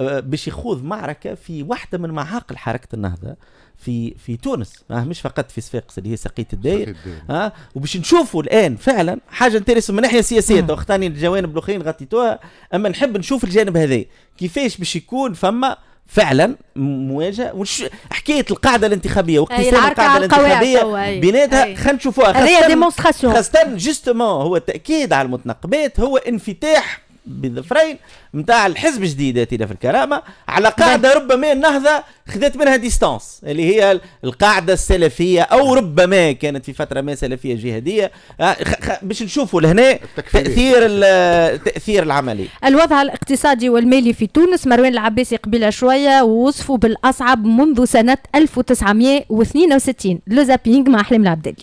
باش يخوض معركه في واحده من معاقل حركه النهضه في في تونس مش فقط في صفاقس اللي هي سقيت الدير. ها وباش نشوفوا الان فعلا حاجه انتريسون من ناحيه سياسيه تو اختاني الجوانب الاخرين غطيتوها، اما نحب نشوف الجانب هذا كيفاش باش يكون فما فعلا مواجهه. وش حكايه القاعده الانتخابيه واكتساب القاعده الانتخابيه بيناتها خلينا نشوفوها خاصه خاصه جوستومون هو التاكيد على المتنقبات هو انفتاح بالظفرين نتاع الحزب الجديد ائتلاف الكرامه على قاعده ربما النهضه خذت منها ديستانس اللي هي القاعده السلفيه او ربما كانت في فتره ما سلفيه جهاديه. باش نشوفوا لهنا تاثير التاثير العملي. الوضع الاقتصادي والمالي في تونس مروان العباسي قبل شويه ووصفوا بالاصعب منذ سنه ألف وتسعمئة واثنين وستين. لو زابينغ مع حلم العبدالي.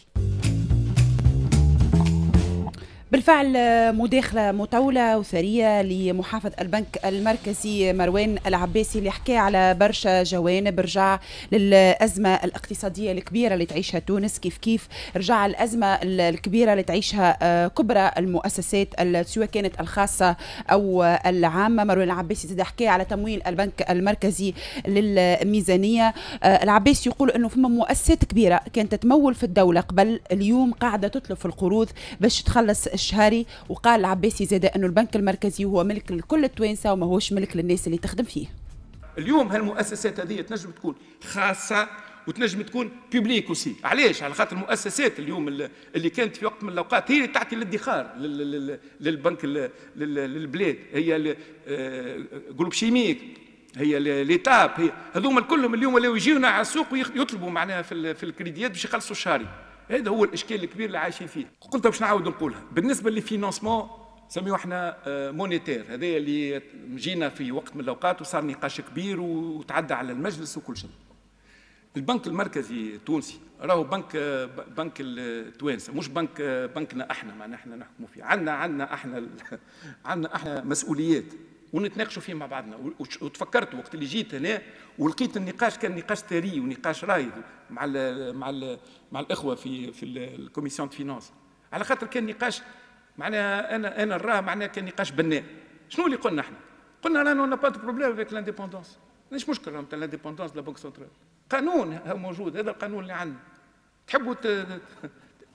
بالفعل مداخلة مطولة وثرية لمحافظ البنك المركزي مروان العباسي اللي حكى على برشا جوانب. رجع للأزمة الاقتصادية الكبيرة اللي تعيشها تونس كيف كيف، رجع الأزمة الكبيرة اللي تعيشها كبرى المؤسسات سواء كانت الخاصة أو العامة. مروان العباسي زاد حكى على تمويل البنك المركزي للميزانية. العباسي يقول أنه فما مؤسسات كبيرة كانت تتمول في الدولة قبل اليوم قاعدة تطلب في القروض باش تخلص الشهري. وقال العباسي زاد أنه البنك المركزي هو ملك لكل التوانسة وما هوش ملك للناس اللي تخدم فيه. اليوم هالمؤسسات هذه تنجم تكون خاصة وتنجم تكون بيبليك وسي. علاش؟ على خاطر المؤسسات اليوم اللي كانت في وقت من الاوقات هي اللي تعطي الادخار للبنك للبلاد، هي جروب شيميك، هي ليتاب، هي هذوما كلهم اليوم لو يجيونا على السوق ويطلبوا معناها في الكريديات باش يخلصوا الشهري. هذا هو الاشكال الكبير اللي عايشين فيه. قلتها باش نعاود نقولها بالنسبه للفينانسمون سميوه احنا مونيتير. هذا اللي جينا في وقت من الاوقات وصار نقاش كبير وتعدى على المجلس وكل شيء. البنك المركزي التونسي راهو بنك بنك التوانسه مش بنك بنكنا احنا معناها احنا نحكموا فيه. عندنا عندنا احنا عندنا احنا مسؤوليات ونتناقشوا فيه مع بعضنا. وتفكرت وقت اللي جيت هنا ولقيت النقاش كان نقاش ثري ونقاش رايد مع ال مع ال مع الاخوه في في الكوميسيون فينانس على خاطر كان نقاش معناها انا انا نراه معناها كان نقاش بناء. شنو اللي قلنا احنا؟ قلنا لا نون با دو بروبليم افيك لانديبوندونس، مش مشكل تاع لانديبوندونس لا بنك سنترال، قانون موجود هذا القانون اللي عندنا. تحبوا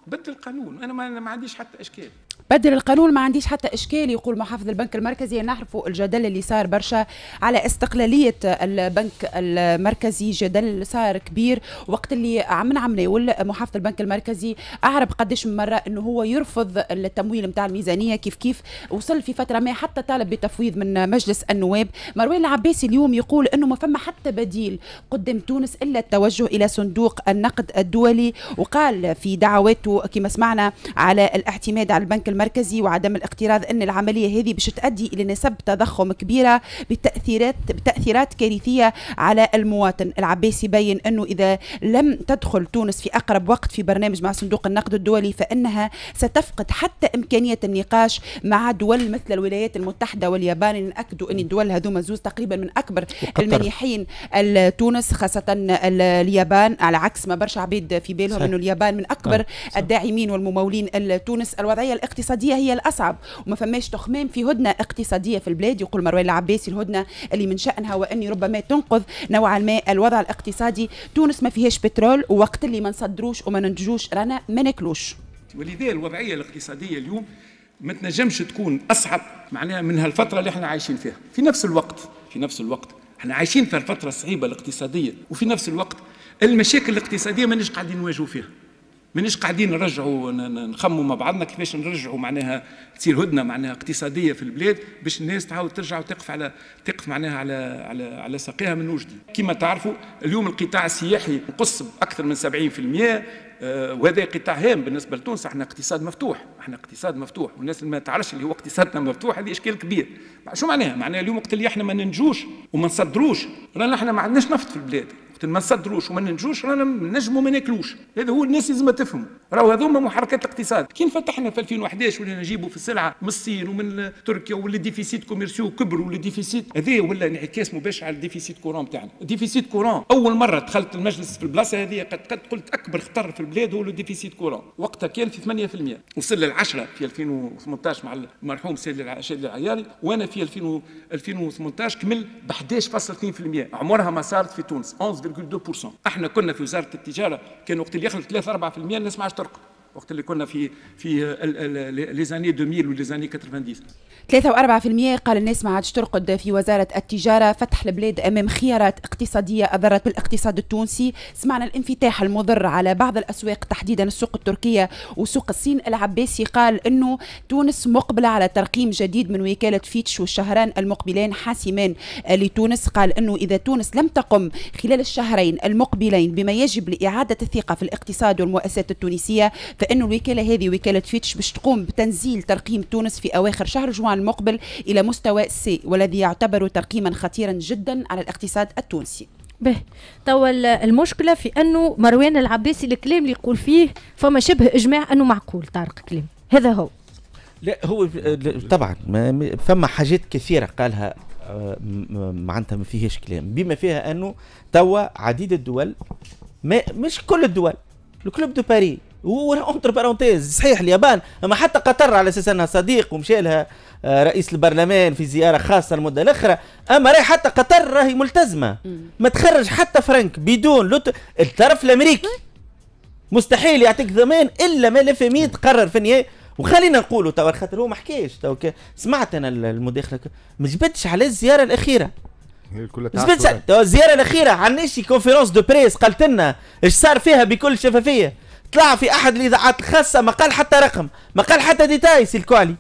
تبدل القانون انا ما عنديش حتى اشكال. بدل القانون ما عنديش حتى إشكال. يقول محافظ البنك المركزي، نعرفوا الجدل اللي صار برشا على استقلالية البنك المركزي، جدل صار كبير وقت اللي عمنا عمنا يقول محافظ البنك المركزي أعرب قدش من مرة أنه هو يرفض التمويل متاع الميزانية، كيف كيف وصل في فترة ما حتى طالب بتفويض من مجلس النواب. مروان العباسي اليوم يقول أنه ما فما حتى بديل قدام تونس إلا التوجه إلى صندوق النقد الدولي، وقال في دعواته كما سمعنا على الاعتماد على البنك المركزي وعدم الاقتراض ان العمليه هذه باش تؤدي الى نسب تضخم كبيره بتاثيرات بتاثيرات كارثيه على المواطن. العباسي بين انه اذا لم تدخل تونس في اقرب وقت في برنامج مع صندوق النقد الدولي فانها ستفقد حتى امكانيه النقاش مع دول مثل الولايات المتحده واليابان. ناكدوا ان الدول هذوما زوز تقريبا من اكبر المانحين لتونس، خاصه اليابان، على عكس ما برشا عبيد في بالهم انه اليابان من اكبر الداعمين والممولين لتونس. الوضعيه الاقتصاديه الاقتصادية هي الأصعب وما فماش تخمام في هدنة اقتصادية في البلاد. يقول مروان العباسي الهدنة اللي من شأنها وأني ربما تنقذ نوعا ما الوضع الاقتصادي. تونس ما فيهاش بترول، ووقت اللي ما نصدروش وما ننتجوش رانا ما ناكلوش، ولذا الوضعية الاقتصادية اليوم ما تنجمش تكون أصعب معناها من هالفترة اللي احنا عايشين فيها. في نفس الوقت في نفس الوقت احنا عايشين في الفترة الصعيبة الاقتصادية، وفي نفس الوقت المشاكل الاقتصادية ماناش قاعدين نواجهوا فيها، ماناش قاعدين نرجعوا نخموا مع بعضنا كيفاش نرجعوا معناها تصير هدنه معناها اقتصاديه في البلاد باش الناس تعاود ترجع وتقف على تقف معناها على على على ساقيها من وجديد. كما تعرفوا اليوم القطاع السياحي نقص باكثر من سبعين بالمئة، وهذا قطاع هام بالنسبه لتونس. احنا اقتصاد مفتوح، احنا اقتصاد مفتوح، والناس اللي ما تعرفش اللي هو اقتصادنا مفتوح هذه اشكال كبير. شو معناها؟ معناها اليوم وقت اللي احنا ما ننجوش وما نصدروش رانا احنا ما عندناش نفط في البلاد، وقت ما نصدروش وما ننجوش رانا نجموا ما ناكلوش. هذا هو الناس لازم تفهموا، راهو هذوما محركات الاقتصاد. كي انفتحنا في ألفين وأحد عشر ولينا نجيبوا في السلعه من الصين ومن تركيا، ولا ديفيسيت كوميرسيو كبر، ولا ديفيسيت هذا ولا انعكاس مباشر على الديفيسيت كورون تاعنا. الديفيسيت كورون اول مره دخلت المجلس في البلاصه هذه قد قد قلت اكبر خطر في البلاد هو الديفيسيت كورون، وقتها كان في ثمانية بالمئة وصل لل عشرة في ألفين وثمانية عشر مع المرحوم سيد العياري، وانا في ألفين وثمانية عشر كمل ب أحد عشر فاصلة اثنين بالمئة، عمرها ما صارت في تونس واحد فاصلة اثنين بالمئة. احنا كنا في وزاره التجاره كان وقت اللي يخلط ثلاثة أربعة بالمئة الناس ما عادش ترقد، وقت اللي كنا في في لي زاني ألفين ولي زاني تسعين. ثلاثة وأربعة بالمئة قال الناس ما عادش ترقد في وزارة التجارة. فتح البلاد أمام خيارات اقتصادية أضرت بالاقتصاد التونسي. سمعنا الانفتاح المضر على بعض الأسواق تحديدا السوق التركية وسوق الصين. العباسي قال أنه تونس مقبلة على ترقيم جديد من وكالة فيتش، والشهران المقبلان حاسمان لتونس. قال أنه إذا تونس لم تقم خلال الشهرين المقبلين بما يجب لإعادة الثقة في الاقتصاد والمؤسسات التونسية فإن الوكالة هذه وكالة فيتش باش تقوم بتنزيل ترقيم تونس في أواخر شهر جوان المقبل إلى مستوى سي، والذي يعتبر ترقيما خطيرا جدا على الاقتصاد التونسي. به توا المشكلة في أنه مروان العباسي الكلام اللي يقول فيه فما شبه إجماع أنه معقول طارق كلام هذا هو. لا هو طبعا فما حاجات كثيرة قالها معناتها ما فيهاش كلام، بما فيها أنه توا عديد الدول ما مش كل الدول الكلوب دو باريس وانتر بارونتيز صحيح اليابان، اما حتى قطر على اساس انها صديق ومشى لها رئيس البرلمان في زياره خاصه المده الاخرى، اما راهي حتى قطر راهي ملتزمه ما تخرج حتى فرنك بدون لط... الطرف الامريكي مستحيل يعطيك ضمان الا ما الافاميه تقرر في النهايه. وخلينا نقولوا توا خاطر هو ما حكاش توا ك... سمعت انا المداخله ك... ما جبتش على الزياره الاخيره جبتش توا الزياره الاخيره عندناش كونفيرونس دو بريس قالت لنا اش صار فيها بكل شفافيه. طلع في احد الاذاعات الخاصه ما قال حتى رقم، ما قال حتى ديتاي سي الكعلي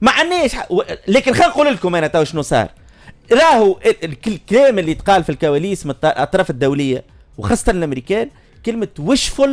ما عندناش ح... و... لكن خلينا نقول لكم انا تو شنو صار. راهو الكلام اللي يتقال في الكواليس من الاطراف الدوليه وخاصه الامريكان كلمه wishful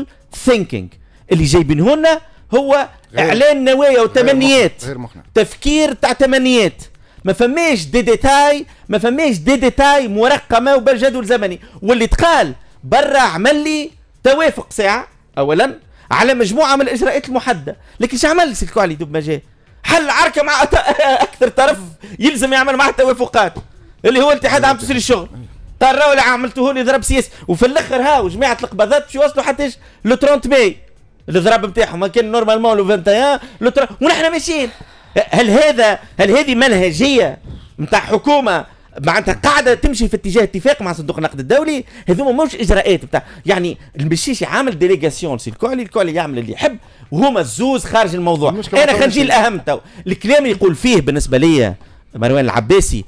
thinking اللي جايبينه لنا هو اعلان نوايا وتمنيات، غير مقنع تفكير تاع تمنيات، ما فماش دي ديتاي ما فماش دي ديتاي مرقمه وبالجدول زمني. واللي تقال برا عمل لي توافق ساعه اولا على مجموعه من الاجراءات المحدده، لكن شو عمل سي الكعلي دوب ما جاء؟ حل عركه مع اكثر طرف يلزم يعمل معه توافقات اللي هو الاتحاد عم تسري الشغل. طار اللي عملته لي ضرب سياسي، وفي الاخر هاو جماعه القبضات باش يوصلوا حتى لو ثلاثين ماي الضرب نتاعهم كان نورمالمون لو واحد وعشرين ونحن ماشيين. هل هذا هل هذه منهجيه نتاع حكومه معناتها قاعده تمشي في اتجاه اتفاق مع صندوق النقد الدولي، هذوما ماهوش اجراءات بتاع، يعني المشيشي عامل ديليغاسيون سي الكعلي، الكعلي يعمل اللي يحب، وهما الزوز خارج الموضوع. انا خنجي الاهم تو، الكلام اللي يقول فيه بالنسبه ليا مروان العباسي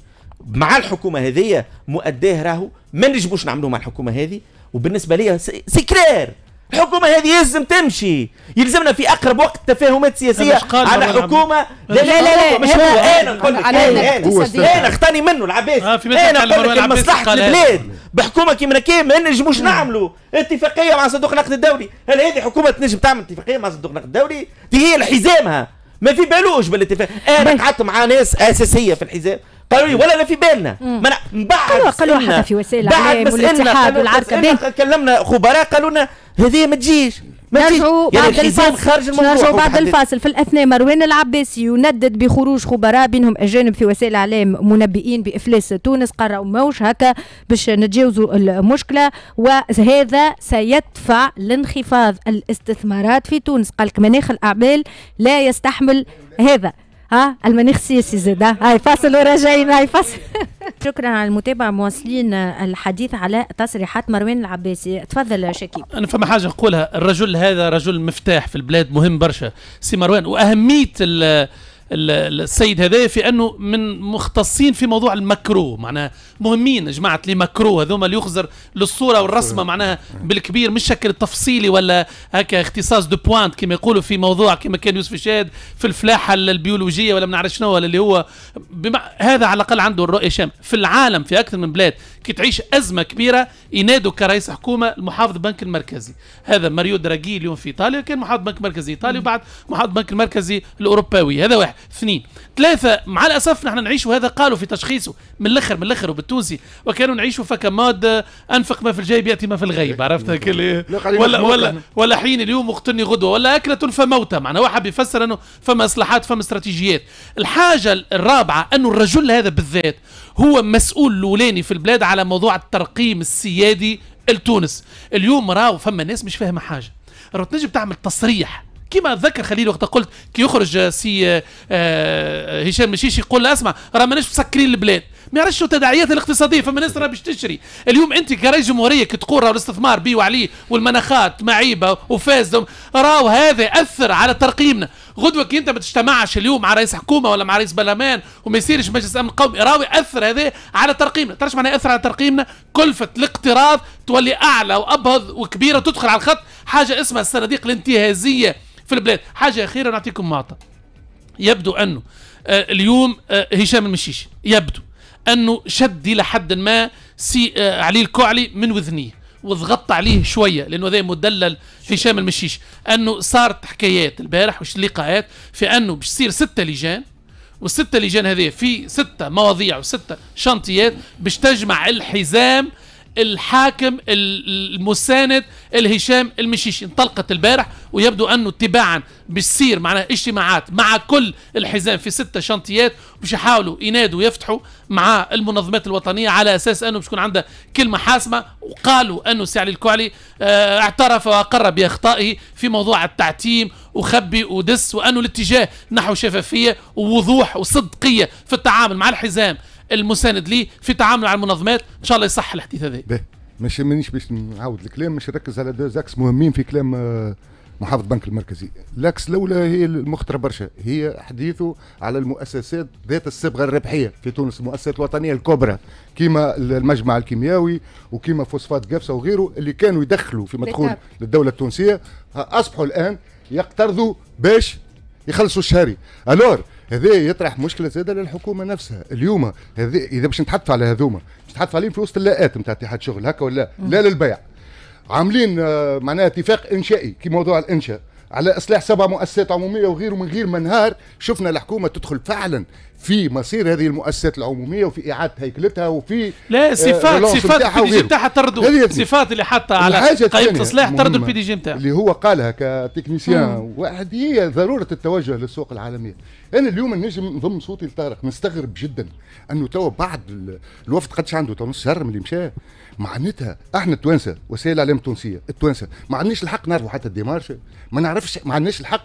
مع الحكومه هذه مؤداه راهو ما نجموش نعملوه مع الحكومه هذه، وبالنسبه ليا سكرار الحكومه هذه لازم تمشي، يلزمنا في اقرب وقت تفاهمات سياسيه على حكومه. لا لا لا مش هو، انا نقول لك انا اختاني منه العباسي، انا نقول لك مصلحه البلاد بحكومه كيما كيما ما نجموش نعملوا اتفاقيه مع صندوق النقد الدولي. هل هذه حكومه تنجم تعمل اتفاقيه مع صندوق النقد الدولي؟ هي لحزامها ما في بالوش بالاتفاق. انا قعدت مع ناس اساسيه في الحزام قالوا لي ولا لا في بالنا، قالوا قالوا حتى في وسائل الاعلام والاتحاد والعركه، كلمنا خبراء قالوا لنا هذه ما تجيش. نرجعوا بعد الفاصل، نرجعوا بعد الفاصل. في الأثناء مروان العباسي يندد بخروج خبراء بينهم أجانب في وسائل الإعلام منبئين بإفلاس تونس، قرأوا ماهوش هكا باش نتجاوزوا المشكلة، وهذا سيدفع لانخفاض الاستثمارات في تونس. قال لك مناخ الأعمال لا يستحمل هذا، ها المناخ السياسي زاده. هاي فاصل وراجعين، هاي فاصل. شكرا على المتابعه، مواصلين الحديث على تصريحات مروان العباسي. تفضل شكيب. انا فما حاجه نقولها، الرجل هذا رجل مفتاح في البلاد، مهم برشا سي مروان، واهميه السيد هذا في انه من مختصين في موضوع المكرو، معناها مهمين جماعه لي مكرو هذوما اللي يخزر للصوره والرسمه معناها بالكبير، مش شكل تفصيلي ولا هكا اختصاص دو بوانت كما يقولوا في موضوع كما كان يوسف شاد في الفلاحه البيولوجيه ولا ما نعرف شنو، ولا اللي هو هذا على الاقل عنده الرؤيه الشامله. في العالم في اكثر من بلاد كي تعيش ازمه كبيره ينادوا كرئيس حكومه المحافظ البنك المركزي. هذا ماريو دراغي اليوم في ايطاليا كان محافظ بنك مركزي ايطالي وبعد محافظ بنك المركزي الاوروباوي، هذا واحد. اثنين ثلاثة مع الأسف نحن نعيش، وهذا قالوا في تشخيصه من الأخر من الأخر وبالتونسي، وكانوا نعيشوا فكماد أنفق ما في الجيب يأتي ما في الغيب، عرفت كل ولا ولا ولا حين اليوم وقتني غدوة ولا أكلة فموتة، معناها واحد بيفسر أنه فما إصلاحات فما استراتيجيات. الحاجة الرابعة أنه الرجل هذا بالذات هو مسؤول الأولاني في البلاد على موضوع الترقيم السيادي لتونس. اليوم راهو فما ناس مش فاهمة حاجة، راهو تنجم تعمل تصريح كما اتذكر خليل وقت قلت كي يخرج سي آه هشام المشيشي يقول له اسمع راه ماناش مسكرين البلاد، ما يعرفش التداعيات الاقتصاديه، فما ناس راه باش تشري. اليوم انت كرئيس جمهوريه كي تقول راهو الاستثمار بي وعليه والمناخات معيبه وفاسده، راهو هذا اثر على ترقيمنا. غدوه كي انت ما تجتمعش اليوم مع رئيس حكومه ولا مع رئيس برلمان وما يصيرش مجلس امن قومي، راهو ياثر هذا على ترقيمنا. تعرفش معناها ياثر على ترقيمنا؟ كلفه الاقتراض تولي اعلى وابهض وكبيره، تدخل على الخط حاجه اسمها الصناديق الانتهازيه في البلاد. حاجه اخيره نعطيكم معطى، يبدو انه اليوم هشام المشيشي يبدو انه شد الى حد ما سي علي الكعلي من وذنيه وضغط عليه شويه، لانه هذا مدلل هشام المشيشي، انه صارت حكايات البارح وش لقاءات في انه باش تصير سته لجان، والسته لجان هذه في سته مواضيع وسته شنطيات باش تجمع الحزام الحاكم المساند الهشام المشيشي. انطلقت البارح ويبدو انه تباعا بتصير معنا اجتماعات مع كل الحزام في ستة شنطيات، باش يحاولوا ينادوا ويفتحوا مع المنظمات الوطنيه على اساس انه باش يكون عندها كلمه حاسمه. وقالوا انه سي علي الكعلي اه اعترف واقر باخطائه في موضوع التعتيم وخبي ودس، وانه الاتجاه نحو شفافيه ووضوح وصدقيه في التعامل مع الحزام المساند ليه في تعامله على المنظمات. ان شاء الله يصح الحديث هذا. باهي مش مانيش باش نعاود الكلام، مش نركز على دوز اكس مهمين في كلام محافظ البنك المركزي. الاكس الاولى هي المخطره برشا، هي حديثه على المؤسسات ذات الصبغه الربحيه في تونس، المؤسسات الوطنيه الكبرى كيما المجمع الكيميائي وكيما فوسفات قفصه وغيره، اللي كانوا يدخلوا في مدخول للدوله التونسيه اصبحوا الان يقترضوا باش يخلصوا الشهري. الور هذا يطرح مشكله زاده للحكومه نفسها اليوم. هذا اذا باش نتحدثوا على هذوما باش نتحدثوا عليهم في وسط اللاءات نتاع اتحاد شغل هكا ولا م. لا للبيع، عاملين معناها اتفاق انشائي كي موضوع الانشاء على اصلاح سبع مؤسسات عموميه وغيره، من غير ما نهار شفنا الحكومه تدخل فعلا في مصير هذه المؤسسات العموميه وفي اعاده هيكلتها وفي لا صفات صفات البي دي جي تاعها طردوا، صفات اللي حاطه على قائمه الاصلاح طردوا البي دي جي نتاعها اللي هو قالها كتكنيسيان واحد، هي ضروره التوجه للسوق العالميه. انا اليوم نجم نضم صوتي لطارق، نستغرب جدا انه توا بعد الوفد قدش عنده تو نص شهر من اللي مشى، معناتها احنا التوانسه وسائل الاعلام التونسيه التوانسه ما عندناش الحق نعرفوا حتى الديمارش، ما نعرفش ما عندناش الحق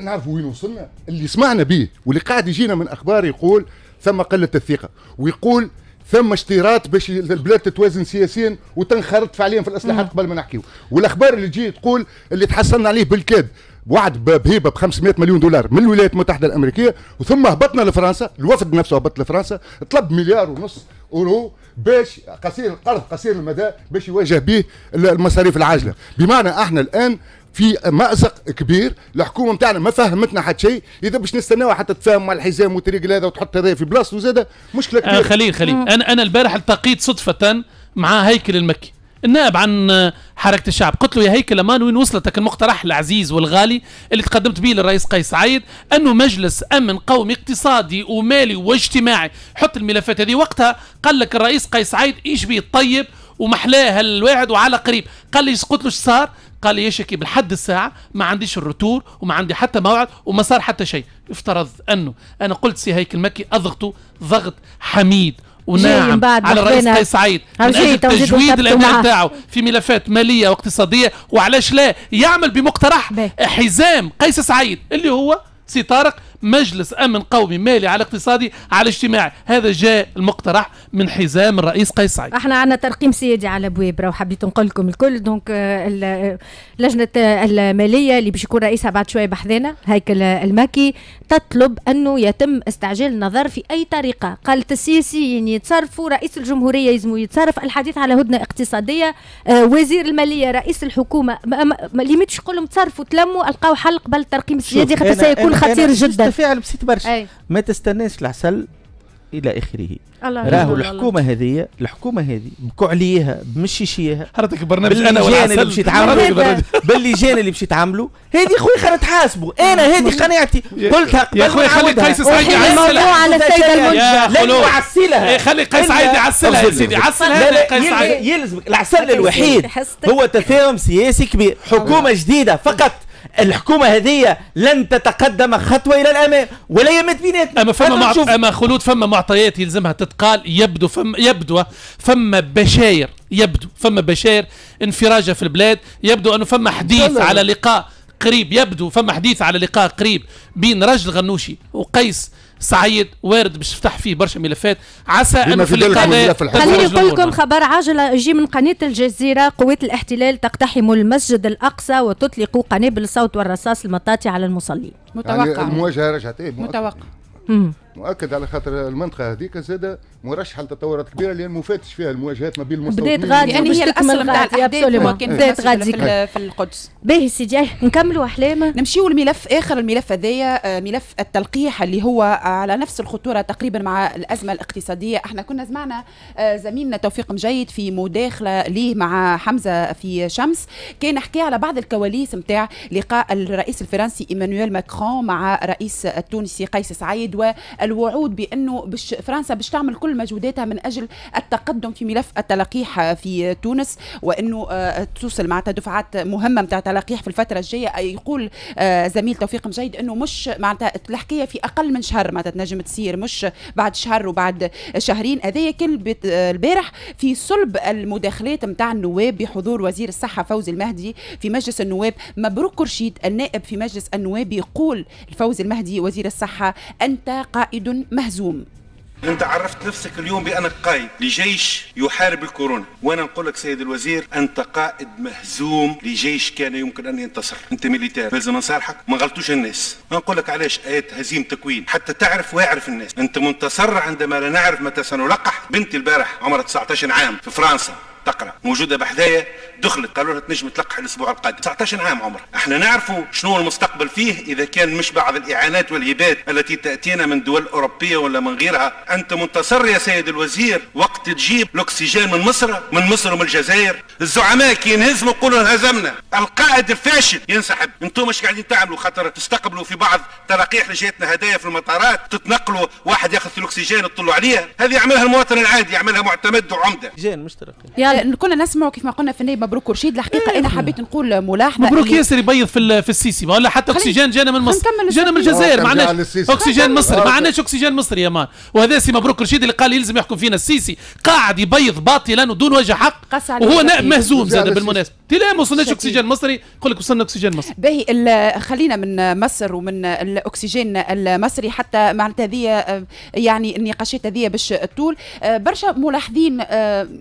نعرفوا وين وصلنا. اللي سمعنا به واللي قاعد يجينا من اخبار يقول ثم قله الثقه، ويقول ثم اشتراط باش البلاد تتوازن سياسيا وتنخرط فعليا في الاسلحه قبل ما نحكيو. والاخبار اللي تجي تقول اللي تحصلنا عليه بالكاد وعد بهيبه ب خمسمائة مليون دولار من الولايات المتحده الامريكيه، وثم هبطنا لفرنسا، الوفد نفسه هبط لفرنسا، طلب مليار ونص اورو باش قصير القرض قصير المدى باش يواجه به المصاريف العاجله. بمعنى احنا الان في مأزق كبير، الحكومه نتاعنا ما فهمتنا حتى شيء، اذا باش نستناو حتى تتفاهم مع الحزام والطريق هذا وتحط هذا في بلاصته زاده مشكله كبيره. آه خليل خليل انا انا البارح التقيت صدفه مع هيكل المكي النائب عن حركه الشعب، قلت له يا هيكل امان وين وصلتك المقترح العزيز والغالي اللي تقدمت به للرئيس قيس سعيد انه مجلس امن قومي اقتصادي ومالي واجتماعي، حط الملفات هذه. وقتها قال لك الرئيس قيس سعيد ايش بيه الطيب ومحلاه الواعد وعلى قريب. قال لي قلت له ايش صار؟ قال لي يا شكيب لحد الساعه ما عنديش الرتور وما عندي حتى موعد وما صار حتى شيء. افترض انه انا قلت سي هيكل مكي اضغطه ضغط حميد وناعم على الرئيس قيس سعيد من اجل تجويد الابداع نتاعو في ملفات ماليه واقتصاديه، وعلاش لا يعمل بمقترح حزام قيس سعيد اللي هو سي طارق مجلس امن قومي مالي على اقتصادي على اجتماعي. هذا جاء المقترح من حزام الرئيس قيس سعيد. احنا عندنا ترقيم سيادي على بويبره وحبيت نقول لكم الكل. دونك لجنه الماليه اللي باش يكون رئيسها بعد شويه بحذانا هيكل المكي تطلب انه يتم استعجال النظر في اي طريقه. قالت السياسيين يتصرفوا، رئيس الجمهوريه يلزموا يتصرف، الحديث على هدنه اقتصاديه، وزير الماليه، رئيس الحكومه، ليميتش يقول لهم تصرفوا تلموا القاو حل قبل الترقيم السيادي خاطر سيكون خطير جدا. تفاعل بسيط برشا، ما تستناش العسل الى اخره. راهو الحكومه هذه الحكومه هذه بكعليها بمشيشيها حضرتك برنامج انا والعسل اللي تعاملوا باللي جان اللي باش يتعاملوا هذه خويا خلينا نتحاسبوا. انا هذه قناعتي قلتها قبل. يا خويا خلي قيس سعيد يعسلها على السيد المنجم، لا يعسلها، خلي قيس سعيد يعسلها يا سيدي، عسلها قيس سعيد. يلزمك العسل الوحيد هو تفاهم سياسي كبير، حكومه جديده فقط. الحكومه هذه لن تتقدم خطوه الى الامام ولا يمت بيناتنا. اما فما معط... اما خلود فما معطيات يلزمها تتقال. يبدو فم... يبدو فما بشاير، يبدو فما بشاير انفراجه في البلاد، يبدو انه فما حديث على لقاء قريب، يبدو فما حديث على لقاء قريب بين راشد الغنوشي وقيس سعيد، وارد باش تفتح فيه برشا ملفات. عسى انه في اللقاء. خليني نقول لكم خبر عاجل يجي من قناه الجزيره. قوات الاحتلال تقتحم المسجد الاقصى وتطلق قنابل الصوت والرصاص المطاطي على المصلين. متوقع يعني المواجهه رجعت ايه؟ متوقع مؤكد على خاطر المنطقه هذيك زاده مرشحه لتطورات كبيره لان ما فاتش فيها المواجهات ما بين المستوطنين. بدات غادي يعني هي الاصل نتاع الاحداث بدات غادي في القدس. باهي سيدي نكملوا احلامه نمشيو لملف اخر. الملف هذايا ملف التلقيح اللي هو على نفس الخطوره تقريبا مع الازمه الاقتصاديه. احنا كنا سمعنا زميلنا توفيق مجيد في مداخله ليه مع حمزه في شمس كان حكى على بعض الكواليس نتاع لقاء الرئيس الفرنسي ايمانويل ماكرون مع الرئيس التونسي قيس سعيد و الوعود بانه بش فرنسا باش تعمل كل مجهوداتها من اجل التقدم في ملف التلقيح في تونس، وانه توصل معناتها دفعات مهمه نتاع تلقيح في الفتره الجايه. يقول زميل توفيق مجيد انه مش معناتها الحكايه في اقل من شهر، معناتها تنجم تصير مش بعد شهر وبعد شهرين. هذايا كان البارح في صلب المداخلات نتاع النواب بحضور وزير الصحه فوزي المهدي في مجلس النواب. مبروك رشيد النائب في مجلس النواب يقول لفوزي المهدي وزير الصحه انت قائد مهزوم. انت عرفت نفسك اليوم بانك قائد لجيش يحارب الكورونا، وانا نقول لك سيد الوزير انت قائد مهزوم لجيش كان يمكن ان ينتصر. انت ميليتير لازم نصارحك، ما غلطوش الناس. ما نقول لك علاش ايات هزيم تكوين حتى تعرف ويعرف الناس. انت منتصر عندما لا نعرف متى سنلقح. بنتي البارح عمرها تسعة عشر عام في فرنسا تقرا، موجوده بحذايا، دخلت قالوا لها تنجم تلقح الاسبوع القادم. تسعة عشر عام عمرها. احنا نعرفوا شنو المستقبل فيه اذا كان مش بعض الاعانات والهبات التي تاتينا من دول اوروبيه ولا من غيرها. انت منتصر يا سيد الوزير وقت تجيب الاكسجين من مصر من مصر ومن الجزائر. الزعماء كي ينهزموا يقولوا هزمنا. القائد الفاشل ينسحب. انتم مش قاعدين تعملوا خاطر تستقبلوا في بعض تلقيح اللي جاتنا هدايا في المطارات، تتنقلوا واحد ياخذ الاكسجين تطلوا عليها. هذه يعملها المواطن العادي، يعملها معتمد وعمده. مش ترقيح. كنا نسمعوا كيف ما قلنا في النهايه مبروك رشيد. الحقيقه انا حبيت نقول ملاحظه مبروك ياسر يبيض في في السيسي، ولا حتى اكسجين جانا من مصر، جانا من الجزائر، معناش اكسجين مصري، ما عندناش اكسجين مصري يا مان. وهذا سي مبروك رشيد اللي قال يلزم يحكم فينا السيسي، قاعد يبيض باطلا ودون وجه حق، وهو مهزوم زاد بالمناسبه. تلا ما وصلناش اكسجين مصري، نقول لك وصلنا اكسجين مصري. باهي خلينا من مصر ومن الاكسجين المصري حتى معناتها هذه، يعني النقاشات هذه باش طول برشا ملاحظين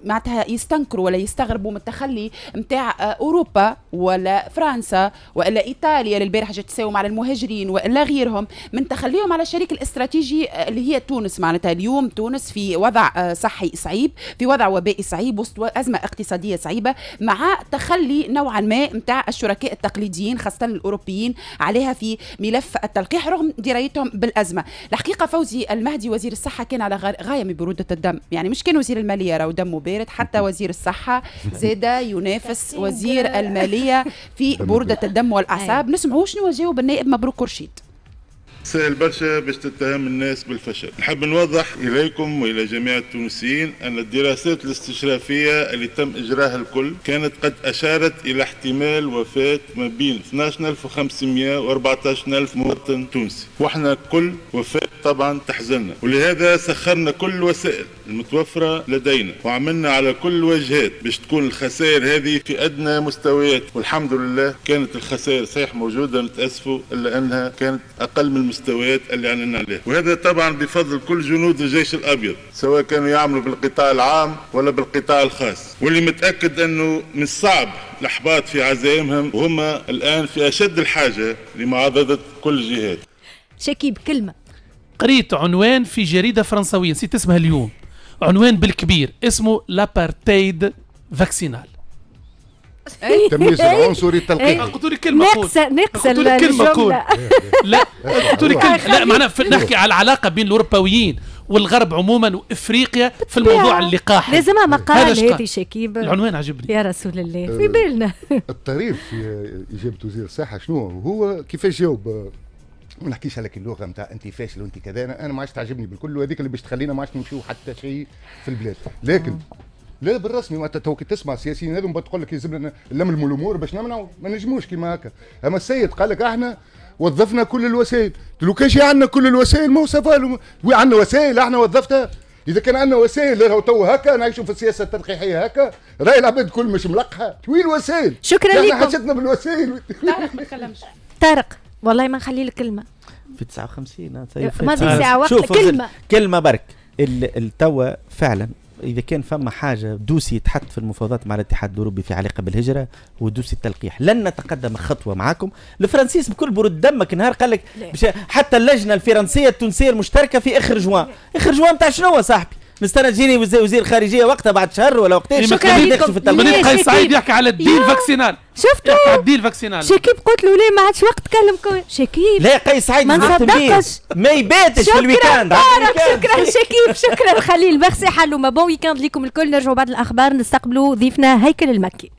معناتها يستنكروا ولا يستغربوا من التخلي نتاع اوروبا ولا فرنسا ولا ايطاليا اللي البارح جات تساوم على المهاجرين ولا غيرهم من تخليهم على الشريك الاستراتيجي اللي هي تونس. معناتها اليوم تونس في وضع صحي صعيب، في وضع وبائي صعيب، وسط ازمه اقتصاديه صعيبه، مع تخلي نوعا ما نتاع الشركاء التقليديين خاصه الاوروبيين عليها في ملف التلقيح رغم درايتهم بالازمه. الحقيقه فوزي المهدي وزير الصحه كان على غايه من بروده الدم، يعني مش كان وزير الماليه راهو دمه بارد، حتى وزير الصحه زاد ينافس وزير الماليه في بروده الدم والاعصاب. نسمعوا شنو جاوب النائب مبروك رشيد. سهل برشا باش تتهم الناس بالفشل. نحب نوضح اليكم والى جميع التونسيين ان الدراسات الاستشرافيه اللي تم اجراها الكل كانت قد اشارت الى احتمال وفاه ما بين اثني عشر ألف وخمسمائة وأربعة عشر ألف مواطن تونسي، واحنا كل وفاه طبعا تحزننا، ولهذا سخرنا كل الوسائل المتوفره لدينا وعملنا على كل الوجهات باش تكون الخسائر هذه في ادنى مستويات، والحمد لله كانت الخسائر صحيح موجوده نتاسفوا الا انها كانت اقل من المستويات اللي اعلنا عليها، وهذا طبعا بفضل كل جنود الجيش الابيض سواء كانوا يعملوا بالقطاع العام ولا بالقطاع الخاص، واللي متاكد انه من الصعب الاحباط في عزائمهم وهما الان في اشد الحاجه لمعاضده كل الجهات. شكيب، كلمه قريت عنوان في جريده فرنسويه نسيت اسمها اليوم، عنوان بالكبير اسمه لابارتايد فاكسينال، تمييز العنصري التلقيحي. قلت لي كلمه ناقصه ناقصه الجمله، لا قلت لي كلمه لا معناها نحكي على العلاقه بين الاوروبيين والغرب عموما وافريقيا في الموضوع اللقاح. لازمها مقال هذه شكيب، العنوان عجبني يا رسول الله في بالنا. الطريف في اجابه وزير الصحه شنو هو كيفاش جاوب، ما نحكيش عليك اللغه نتاع انت فاشل وانت كذا، انا ما عادش تعجبني بالكل، وهذيك اللي باش تخلينا ما عادش نمشيو حتى شيء في البلاد، لكن لا بالرسمي معناتها تو كي تسمع السياسيين هذو من بعد تقول لك يلزم لنا نلملموا الامور باش نمنعوا، ما نجموش كيما هكا. اما السيد قال لك احنا وظفنا كل الوسائل، لو كان شي عندنا كل الوسائل ما وصفها، عندنا وسائل احنا وظفتها. اذا كان عندنا وسائل راهو تو هكا نعيشوا في السياسه التلقيحيه هكا، راهي العباد كل مش ملقحه، وين الوسائل؟ شكرا لكم، احنا حاجتنا بالوسائل. طارق ما تكلمش. طارق والله ما نخلي لك كلمه. في تسعة وخمسين ماضي ساعه وقت كلمه كلمه برك التوا فعلا. إذا كان فما حاجة دوسي يتحط في المفاوضات مع الاتحاد الأوروبي في علاقة بالهجرة ودوسي التلقيح، لن نتقدم خطوة معكم. الفرنسيس بكل برود دمك نهار قال لك حتى اللجنة الفرنسية التونسية المشتركة في آخر جوان، آخر جوان تاع شنو صاحبي؟ نستنى تجيني وزير الخارجية وقتها بعد شهر ولا وقتاش. شكرا لكم. بنيت قيس سعيد يحكي على الديل فاكسينال، شفتوا يحكي على الديل فاكسينال. شكيب قلت له ليه ما عادش وقت تكلم شكيب، لا قيس سعيد ما نصدقش ما يباتش في الويكاند. شكرا شكيب، شكرا خليل، ميرسي حلومه، بون ويكاند ليكم الكل. نرجعوا بعد الأخبار نستقبلوا ضيفنا هيكل المكي.